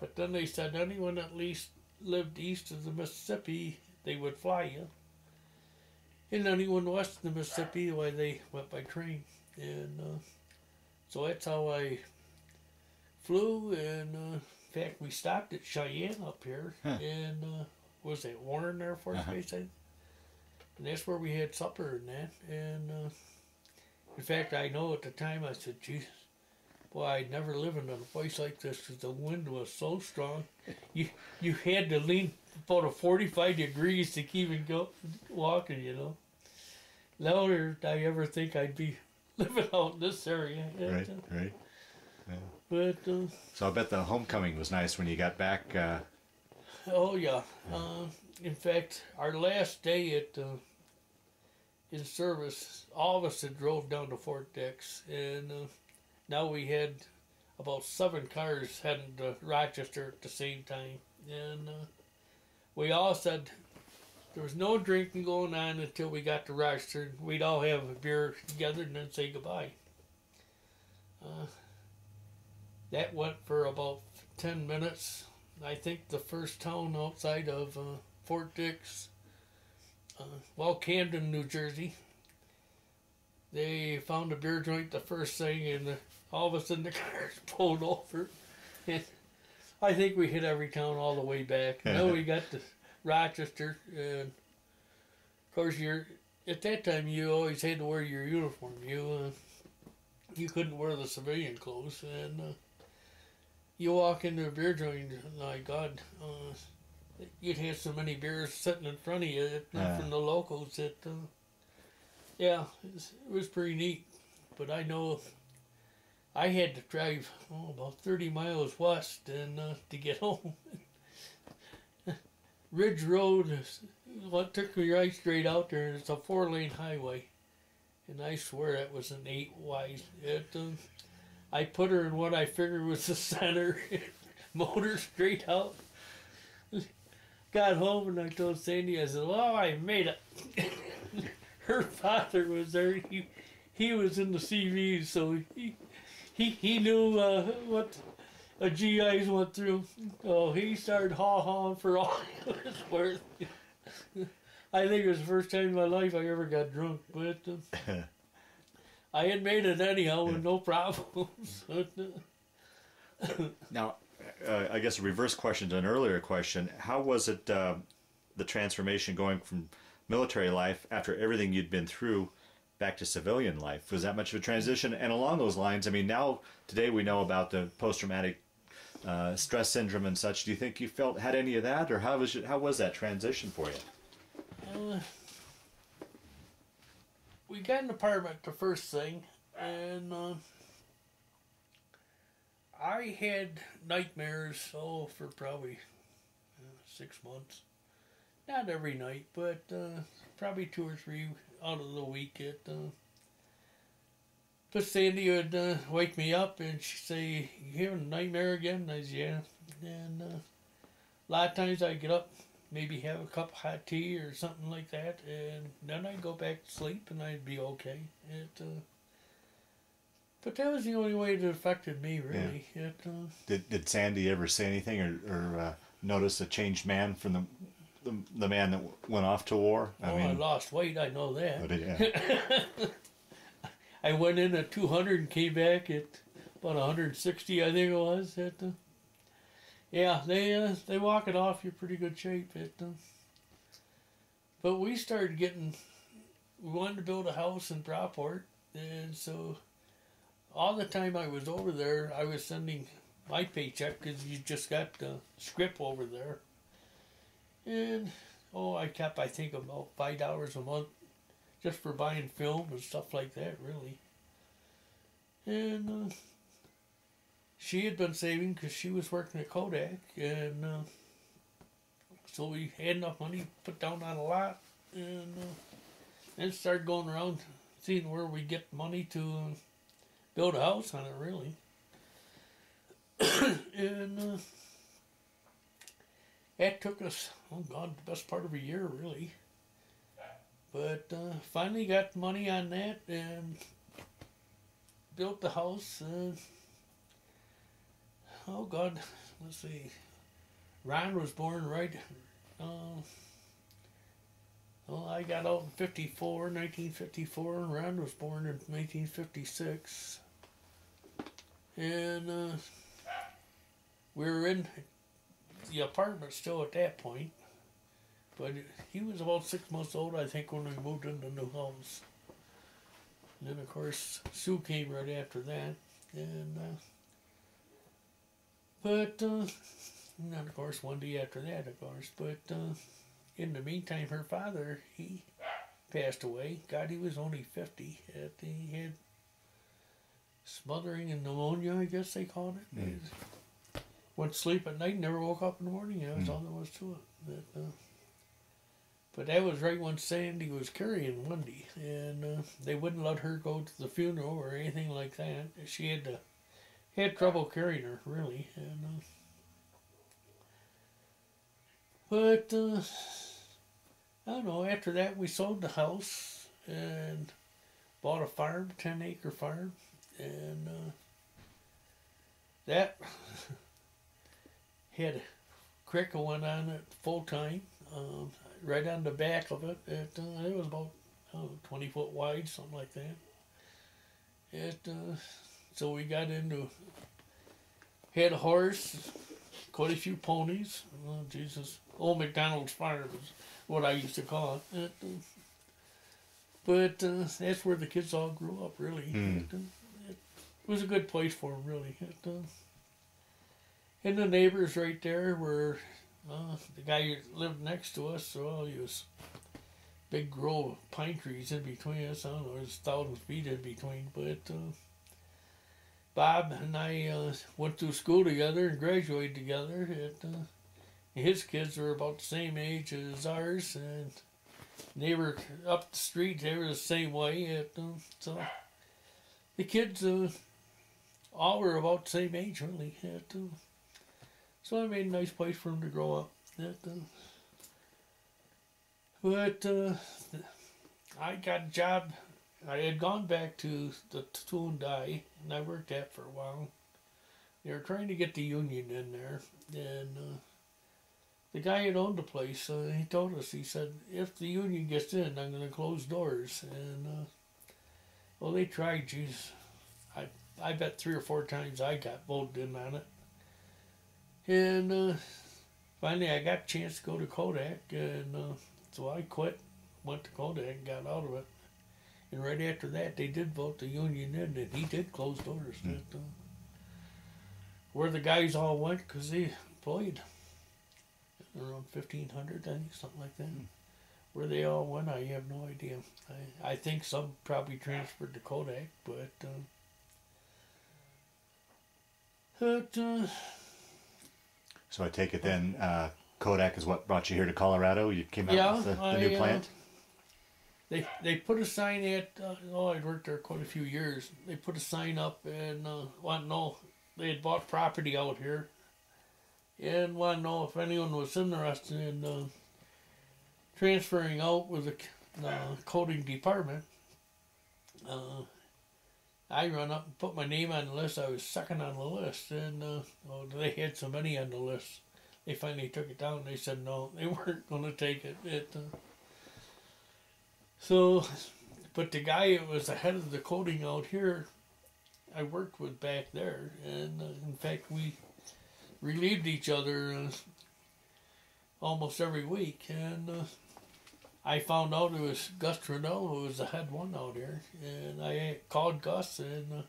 But then they said anyone at least lived east of the Mississippi, they would fly you. And anyone west of the Mississippi, why, they went by train. And so that's how I flew. And in fact, we stopped at Cheyenne up here, and was it Warren Air Force Base? And that's where we had supper and that. And in fact, I know at the time I said, Jesus, boy, I'd never live in a place like this because the wind was so strong. You had to lean about a 45 degrees to keep it walking, Now did I ever think I'd be living out in this area. Right, right. Yeah. But, so I bet the homecoming was nice when you got back. Oh, yeah. In fact, our last day in service, all of us had drove down to Fort Dix, and now we had about 7 cars heading to Rochester at the same time. And we all said there was no drinking going on until we got to Rochester. We'd all have a beer together and then say goodbye. That went for about 10 minutes. I think the first town outside of Fort Dix, Camden, New Jersey, they found a beer joint the first thing, and all of us in the cars pulled over. And I think we hit every town all the way back. Now we got to Rochester, and of course, at that time you always had to wear your uniform. You couldn't wear the civilian clothes, and you walk into a beer joint, and my God. You'd have so many beers sitting in front of you from the locals that, it was pretty neat. But I know I had to drive about 30 miles west and to get home. Ridge Road is what took me right straight out there, and it's a 4-lane highway. And I swear that was an 8 wide. I put her in what I figured was the center, motor straight out. Got home and I told Sandy, I said, well, I made it. Her father was there. He was in the CV, so he knew what a GIs went through. Oh, he started haw-hawing for all it was worth. I think it was the first time in my life I ever got drunk, but I had made it anyhow with no problems. Now, I guess a reverse question to an earlier question. How was it, the transformation going from military life after everything you'd been through back to civilian life? Was that much of a transition? And along those lines, I mean, now today we know about the post-traumatic stress syndrome and such. Do you think you had any of that, or how was that transition for you? We got an apartment the first thing. and I had nightmares for probably 6 months. Not every night, but probably 2 or 3 out of the week. But Sandy would wake me up and she'd say, "You having a nightmare again?" And I said, "Yeah." And a lot of times I'd get up, maybe have a cup of hot tea or something like that, and then I'd go back to sleep and I'd be okay. But that was the only way that affected me, really. Yeah. Did Sandy ever say anything or notice a changed man from the man that went off to war? I mean, I lost weight, I know that. Oh, did you? I went in at 200 and came back at about 160, I think it was. Yeah, they walk it off. You're pretty good shape. But we started getting, we wanted to build a house in Brockport, and so all the time I was over there, I was sending my paycheck because you just got the scrip over there. And, oh, I kept, I think, about $5 a month just for buying film and stuff like that, really. And she had been saving because she was working at Kodak, and so we had enough money to put down on a lot, and then started going around seeing where we get money to build a house on it, really. And that took us, oh God, the best part of a year, really. But finally got money on that and built the house. Oh God, let's see. Ron was born right. Well, I got out in 1954, and Ron was born in 1956. And we were in the apartment still at that point, but he was about 6 months old, I think, when we moved into the new house. And then, of course, Sue came right after that. And and then, of course, one day after that, of course. But in the meantime, her father, he passed away. God, he was only 50. He had smothering and pneumonia, I guess they called it. Mm. Went to sleep at night, never woke up in the morning. That was all there was to it. But that was right when Sandy was carrying Wendy. And they wouldn't let her go to the funeral or anything like that. She had to... He had trouble carrying her, really. And, I don't know, after that we sold the house and bought a farm, 10-acre farm. And that had a creek went on it full time, right on the back of it. It was about 20 foot wide, something like that. So we got into, had a horse, quite a few ponies. Oh, Jesus. Old McDonald's farm is what I used to call it. But that's where the kids all grew up, really. Mm. It was a good place for them, really. And the neighbors right there were, the guy who lived next to us, well, he was big grove of pine trees in between us. I don't know, it was 1,000 feet in between, but... Bob and I went through school together and graduated together. His kids were about the same age as ours, and they were up the street. They were the same way. So the kids all were about the same age, really. So I made a nice place for them to grow up. I got a job. I had gone back to the tool and die, and I worked that for a while. They were trying to get the union in there, and the guy had owned the place, he told us, he said, if the union gets in, I'm going to close doors. And, well, they tried, geez, I bet 3 or 4 times I got voted in on it. And finally I got a chance to go to Kodak, and so I quit, went to Kodak, and got out of it. And right after that, they did vote the union in, and he did close doors. Mm. Where the guys all went, because they employed around 1,500, I think, something like that. Mm. Where they all went, I have no idea. I think some probably transferred to Kodak, but So I take it then, Kodak is what brought you here to Colorado? You came out with the new plant? They put a sign at, I'd worked there quite a few years. They put a sign up and wanted to know, they had bought property out here and wanted to know if anyone was interested in transferring out with the coding department. I run up and put my name on the list. I was second on the list, and they had so many on the list. They finally took it down. They said no, they weren't going to take it. But the guy who was the head of the coding out here, I worked with back there, and in fact we relieved each other almost every week, and I found out it was Gus Trudeau who was the head one out here, and I called Gus and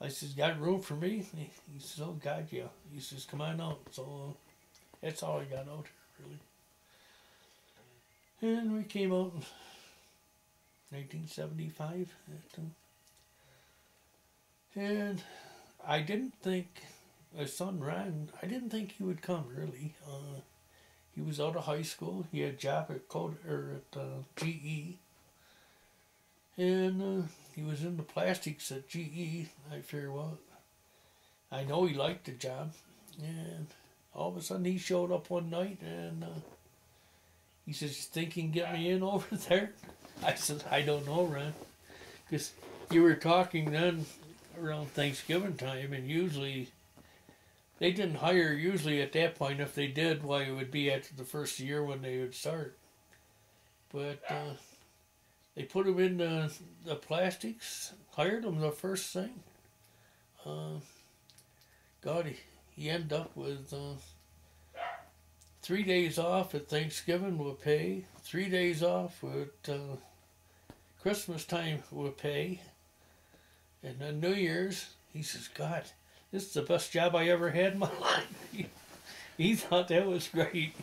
I says, "Got room for me?" And he says, "Oh God, yeah." He says, "Come on out." So that's all I got out here, really. And we came out in 1975, and I didn't think my son Ron, I didn't think he would come really. He was out of high school. He had a job at GE, and he was in the plastics at GE. I figure, well, I know he liked the job, and all of a sudden he showed up one night, and he says, "You think you can get me in over there?" I said, "I don't know, Ron, because you were talking then around Thanksgiving time, and usually." They didn't hire usually at that point. If they did, why it would be after the first year when they would start. But they put him in the plastics, hired him the first thing. He ended up with 3 days off at Thanksgiving with pay, 3 days off at Christmas time with pay, and then New Year's. He says, "God, this is the best job I ever had in my life." He thought that was great.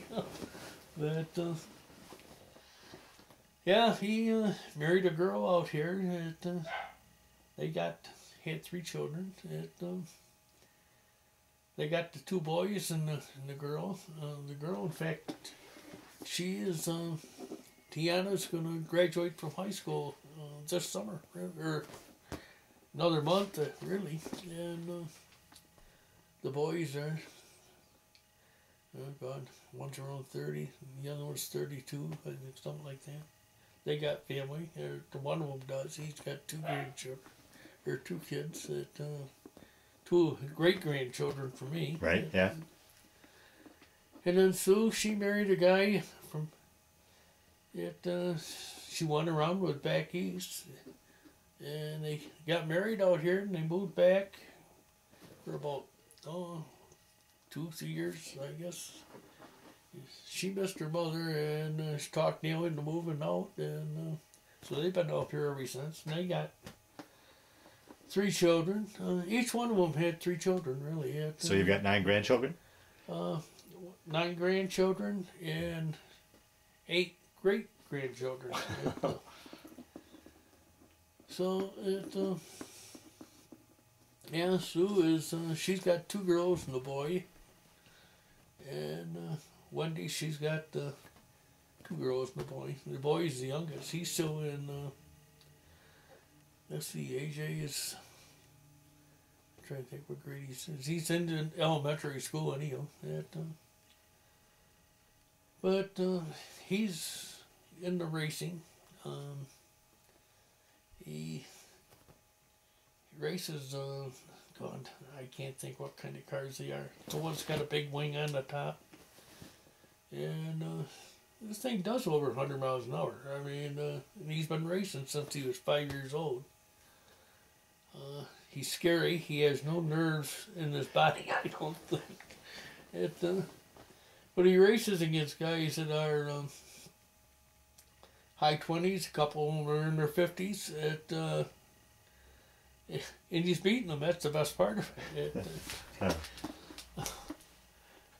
But, he married a girl out here. They had three children. They got the two boys and the girl. The girl, in fact, she is, Tiana's going to graduate from high school this summer, or another month, really. And, the boys are, one's around 30, the other one's 32, I think, something like that. They got family, or one of them does. He's got two kids, two great-grandchildren for me. Right, yeah. And then Sue, she married a guy she went around with back east, and they got married out here, and they moved back for about 2-3 years, I guess. She missed her mother, and she talked Neil into moving out, and so they've been out here ever since. And they got three children. Each one of them had three children, really. So you've got 9 grandchildren? 9 grandchildren and 8 great-grandchildren. Sue is, she's got 2 girls and a boy, and Wendy, she's got 2 girls and a boy. The boy's the youngest. He's still in, AJ is, I'm trying to think what grade he's in. He's in elementary school anyhow. He's into racing. He races, I can't think what kind of cars they are. The one's got a big wing on the top. And this thing does over 100 miles an hour. I mean, and he's been racing since he was 5 years old. He's scary. He has no nerves in his body, I don't think. But he races against guys that are high 20s. A couple of them are in their 50s. And he's beating them. That's the best part of it.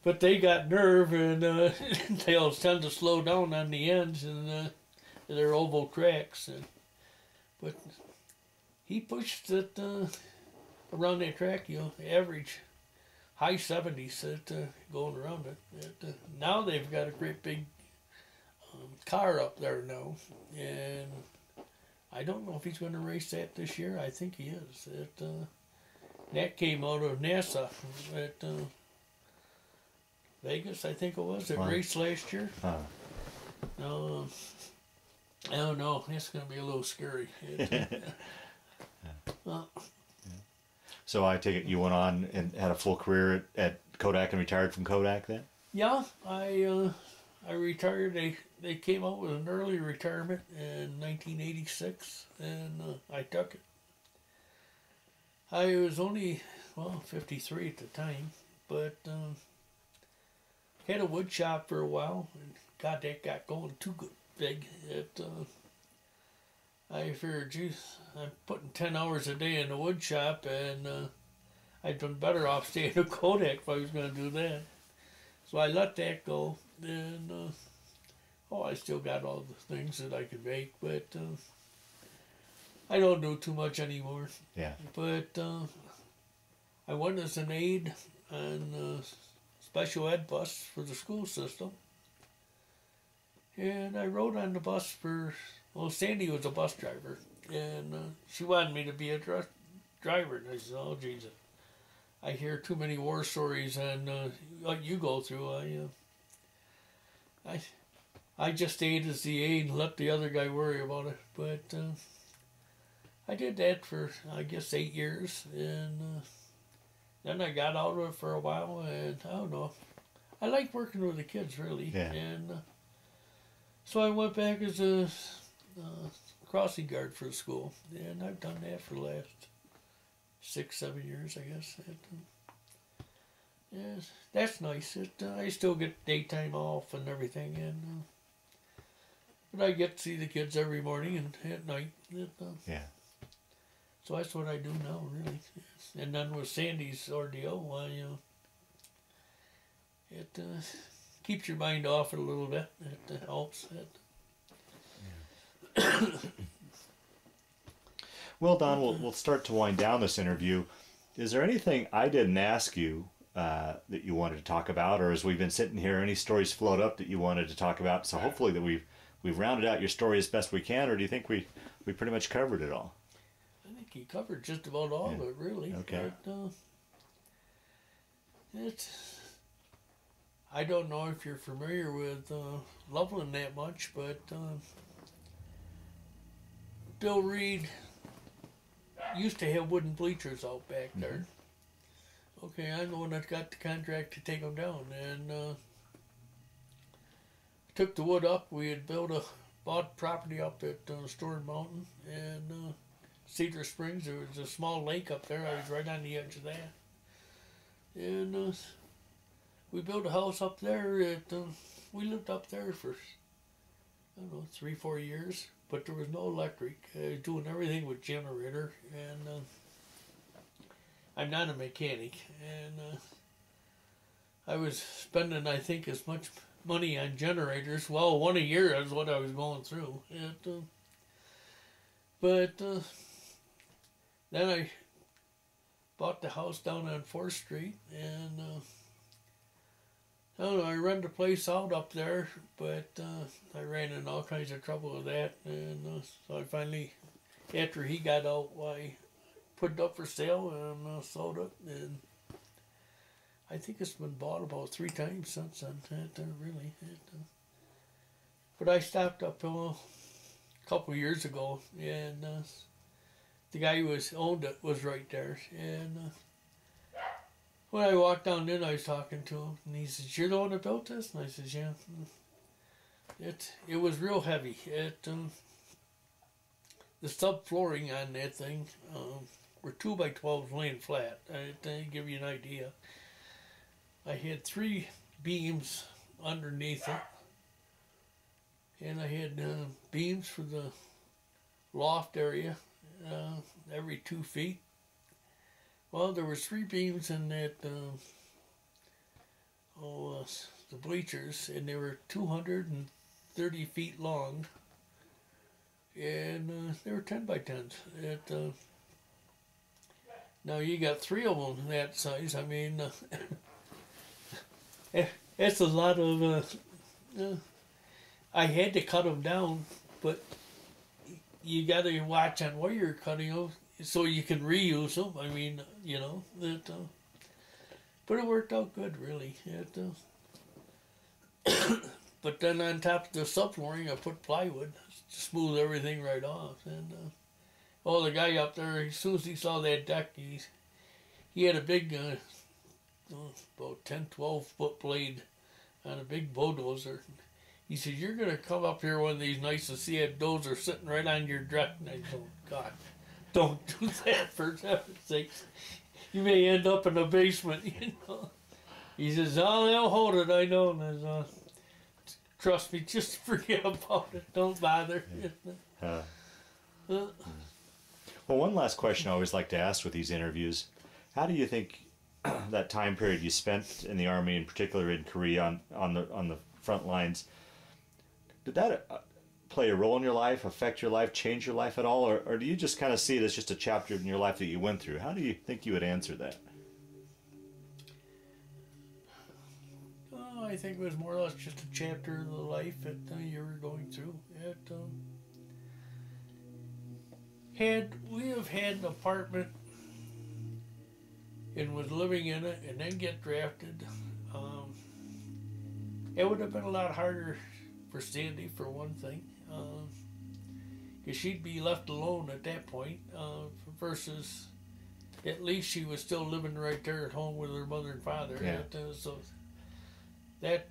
But they got nerve, and they'll tend to slow down on the ends and their oval tracks. And, but he pushed it around that track, you know, average high 70s going around it. And, now they've got a great big car up there now, and I don't know if he's going to race that this year. I think he is. That came out of NASA at Vegas, I think it was. It raced last year. Huh. I don't know. It's going to be a little scary. So I take it you went on and had a full career at Kodak and retired from Kodak then? Yeah, I retired. They came out with an early retirement in 1986, and I took it. I was only, well, 53 at the time, but had a wood shop for a while, and God, that got going too good, big. I figured, geez, I'm putting 10 hours a day in the wood shop, and I'd been better off staying at Kodak if I was going to do that. So I let that go, and I still got all the things that I could make, but I don't do too much anymore. Yeah. But I went as an aide on special ed bus for the school system, and I rode on the bus for, well, Sandy was a bus driver, and she wanted me to be a driver, and I said, oh, Jesus, I hear too many war stories and what you go through. I just stayed as the aide and let the other guy worry about it. But I did that for, I guess, 8 years, and then I got out of it for a while, and I don't know. I like working with the kids, really. Yeah. And so I went back as a crossing guard for the school, and I've done that for the last 6-7 years, I guess. Yes, that's nice. I still get daytime off and everything, and but I get to see the kids every morning and at night. Yeah. So that's what I do now, really. And then with Sandy's ordeal, it keeps your mind off it a little bit. It helps. Yeah. Well, Don, we'll start to wind down this interview. Is there anything I didn't ask you that you wanted to talk about, or as we've been sitting here, any stories float up that you wanted to talk about? So hopefully that we've rounded out your story as best we can, or do you think we pretty much covered it all? I think you covered just about all of it, really. Okay. But, I don't know if you're familiar with Loveland that much, but Bill Reed used to have wooden bleachers out back there. Mm-hmm. Okay, I'm the one that got the contract to take them down, and took the wood up. We had bought property up at Stone Mountain and Cedar Springs. There was a small lake up there. I was right on the edge of that, and we built a house up there. We lived up there for, I don't know, 3-4 years. But there was no electric. Doing everything with generator, and I'm not a mechanic, and I was spending, I think, as much money on generators. Well, one a year is what I was going through. But then I bought the house down on 4th Street, and I don't know, I ran the place out up there, but I ran into all kinds of trouble with that, and so I finally, after he got out, I put it up for sale and sold it, and I think it's been bought about 3 times since then, really. But I stopped up a couple of years ago, and the guy who owned it was right there, and when I walked down in, I was talking to him, and he says, "You're the one that built this?" And I says, "Yeah." It was real heavy. The sub-flooring on that thing were 2x12s laying flat. To give you an idea, I had 3 beams underneath it, and I had beams for the loft area every 2 feet. Well, there was 3 beams in that the bleachers, and they were 230 feet long, and they were 10 by 10s. Now you got 3 of them that size. I mean, that's a lot of. I had to cut them down, but you got to watch on where you're cutting them so you can reuse them. I mean, you know that. But it worked out good, really. But then on top of the subflooring, I put plywood to smooth everything right off. And oh, the guy up there, as soon as he saw that deck, he had a big, about 10, 12-foot blade on a big bulldozer. He said, "You're going to come up here one of these nights and see that dozer sitting right on your deck." And I said, "Oh, God, don't do that, for heaven's sake. You may end up in the basement, you know." He says, "Oh, they'll hold it, I know." And I says, "Trust me, just forget about it. Don't bother." Yeah. Well, one last question I always like to ask with these interviews. How do you think that time period you spent in the Army, in particular in Korea, on the front lines, did that play a role in your life, affect your life, change your life at all, or do you just kind of see it as just a chapter in your life that you went through? How do you think you would answer that? Oh, I think it was more or less just a chapter of the life that you were going through. Had we have had an apartment and was living in it and then get drafted, it would have been a lot harder for Sandy, for one thing, because she'd be left alone at that point, versus at least she was still living right there at home with her mother and father. Yeah. So that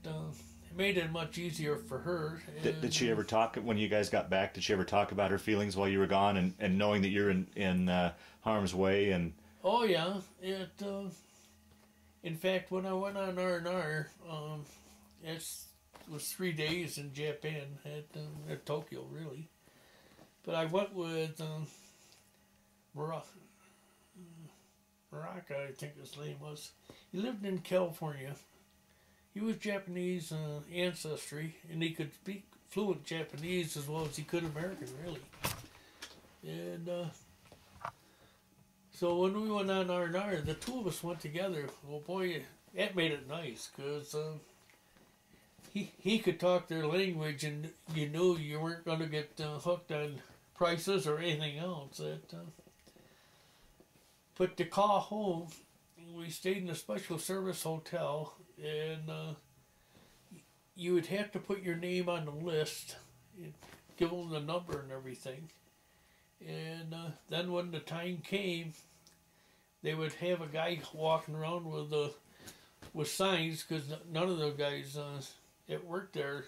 made it much easier for her. Did she ever talk, when you guys got back, did she ever talk about her feelings while you were gone, and knowing that you're in harm's way? And oh, yeah. In fact, when I went on R&R, it was 3 days in Japan, at Tokyo, really. But I went with Moraka, I think his name was. He lived in California. He was Japanese ancestry, and he could speak fluent Japanese as well as he could American, really. And so when we went on R&R, the two of us went together. Well, boy, that made it nice, because... He could talk their language, and you knew you weren't going to get hooked on prices or anything else. But to call home, we stayed in a special service hotel, and you would have to put your name on the list, give them the number and everything. And then when the time came, they would have a guy walking around with signs, because none of the guys... It worked there.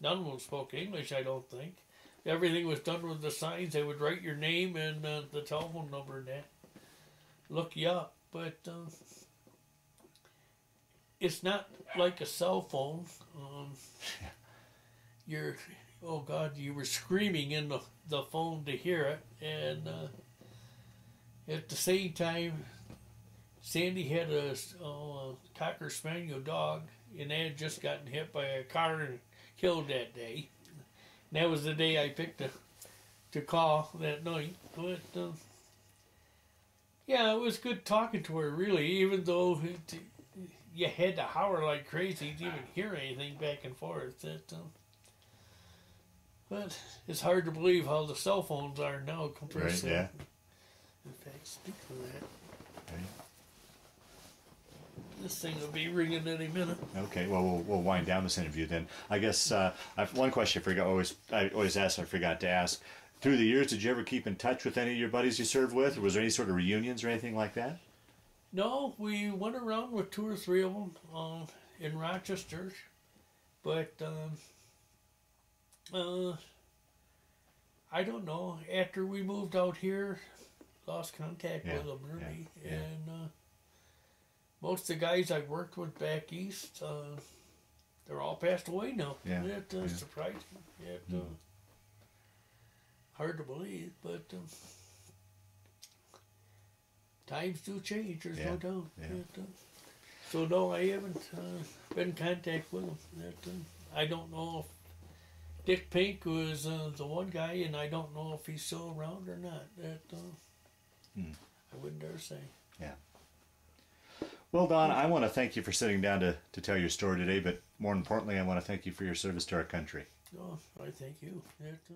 None of them spoke English, I don't think. Everything was done with the signs. They would write your name and the telephone number and that. Look you up. But it's not like a cell phone. Oh God, you were screaming in the phone to hear it. And at the same time, Sandy had a Cocker Spaniel dog, and they had just gotten hit by a car and killed that day. And that was the day I picked to call that night. But, yeah, it was good talking to her, really, even though you had to holler like crazy to even hear anything back and forth. But it's hard to believe how the cell phones are now compared to... Right, yeah. In fact, speak to that. Okay. This thing will be ringing any minute. Okay, well, we'll wind down this interview then. I guess I've one question I forgot to ask. Through the years, did you ever keep in touch with any of your buddies you served with? Or was there any sort of reunions or anything like that? No, we went around with 2 or 3 of them in Rochester, but I don't know. After we moved out here, lost contact with them, really, and. Most of the guys I worked with back east, they're all passed away now. Yeah. That's surprising. Yeah. Hard to believe, but times do change, there's no doubt. Yeah. So no, I haven't been in contact with him. I don't know if Dick Pink was the one guy, and I don't know if he's still around or not. I wouldn't dare say. Yeah. Well, Don, I want to thank you for sitting down to tell your story today, but more importantly, I want to thank you for your service to our country. Oh, I thank you. Yeah, too.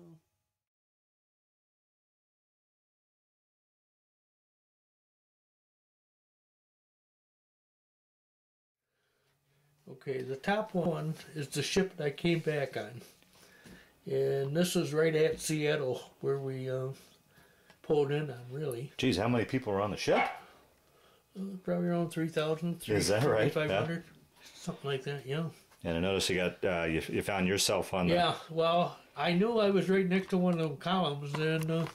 Okay, the top one is the ship that I came back on. And this is right at Seattle where we pulled in on, really. Geez, how many people were on the ship? Probably around 3,000. Is that right? 3,500, yeah. Something like that, yeah. And I noticed you got you found yourself on the... Yeah, well, I knew I was right next to one of them columns, and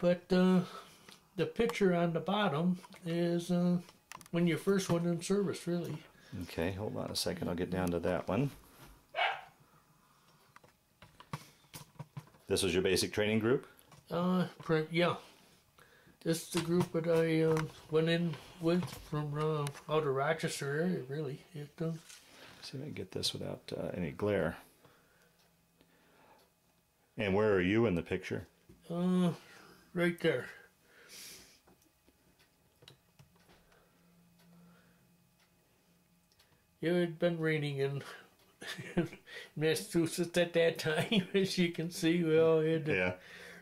but the picture on the bottom is... when you first went in service, really. Okay, hold on a second. I'll get down to that one. This was your basic training group? Yeah. This is the group that I went in with from out of Rochester area, really. See if I can get this without any glare. And where are you in the picture? Right there. It had been raining in Massachusetts at that time, as you can see. Well, it had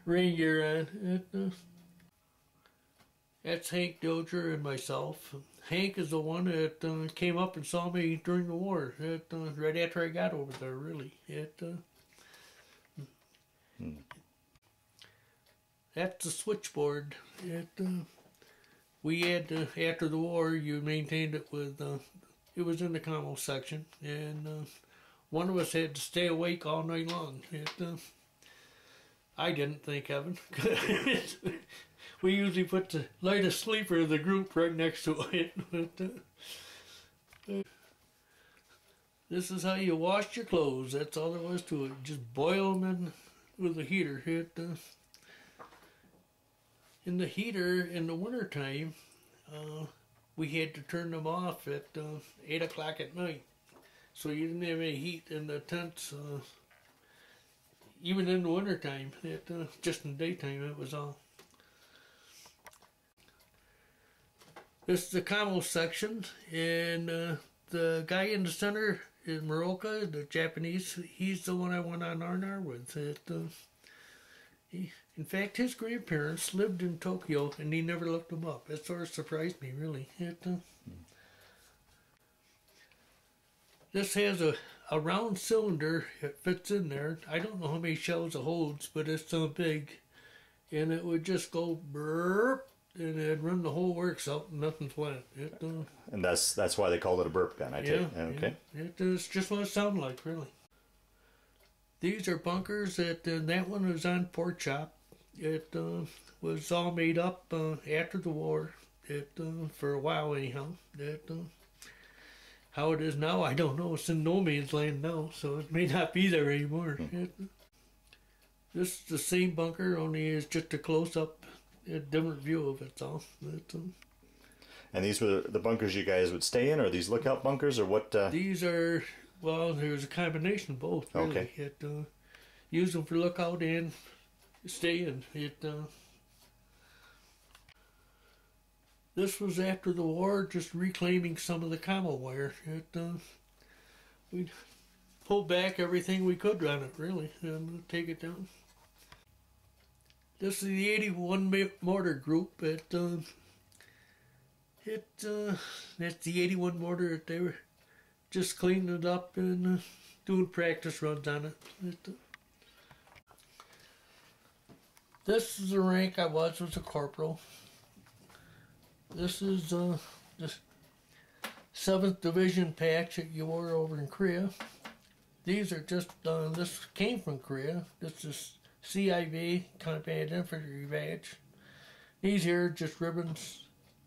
rain year on. That's Hank Doger and myself. Hank is the one that came up and saw me during the war, right after I got over there, really. That's the switchboard. We had, after the war, you maintained it with... it was in the commo section, and one of us had to stay awake all night long. I didn't, thank heaven. We usually put the lightest sleeper of the group right next to it. This is how you wash your clothes. That's all there was to it. Just boil them in with a heater. In the heater in the wintertime, we had to turn them off at 8 o'clock at night. So you didn't have any heat in the tents, even in the wintertime. Just in the daytime, it was all. This is the commo section, and the guy in the center is Maroka, the Japanese. He's the one I went on R&R with. In fact, his grandparents lived in Tokyo, and he never looked them up. That sort of surprised me, really. This has a round cylinder. It fits in there. I don't know how many shells it holds, but it's so big. And it would just go burp, and it'd run the whole works out, and nothing flat. And that's why they called it a burp gun, I take it. Okay. It's just what it sounded like, really. These are bunkers that that one was on Pork Chop. It was all made up after the war. For a while anyhow. How it is now, I don't know. It's in no man's land now, so it may not be there anymore. This is the same bunker, only it's just a close-up, a different view of it all. And these were the bunkers you guys would stay in, or these lookout bunkers, or what? These are. Well, there was a combination of both, really. Okay. Use them for lookout and stay in. This was after the war, just reclaiming some of the commo wire. We pulled back everything we could on it, really, and take it down. This is the 81 mortar group. That's the 81 mortar that they were... just cleaning it up and doing practice runs on it. This is the rank I was a corporal. This is the 7th Division patch that you wore over in Korea. These are just, this came from Korea. This is CIV, Combat Infantry Badge. These here are just ribbons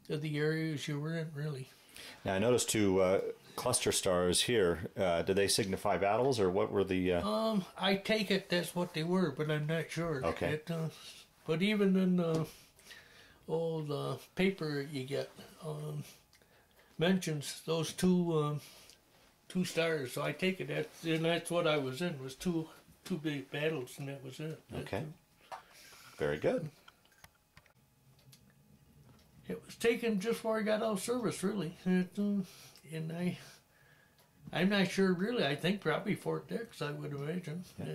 of the areas you were in, really. Now I noticed two cluster stars here. Did they signify battles, or what were the? I take it that's what they were, but I'm not sure. Okay. But even in the old paper you get, mentions those two stars, so I take it that, and that's what I was in, was two big battles, and that was it. Okay. Very good. It was taken just before I got out of service, really, and I'm not sure, really. I think probably Fort Dix, I would imagine. Yeah.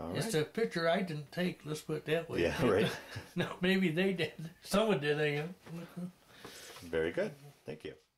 All right. It's a picture I didn't take, let's put it that way. Yeah, right. No, maybe they did. Someone did, I am. Very good. Thank you.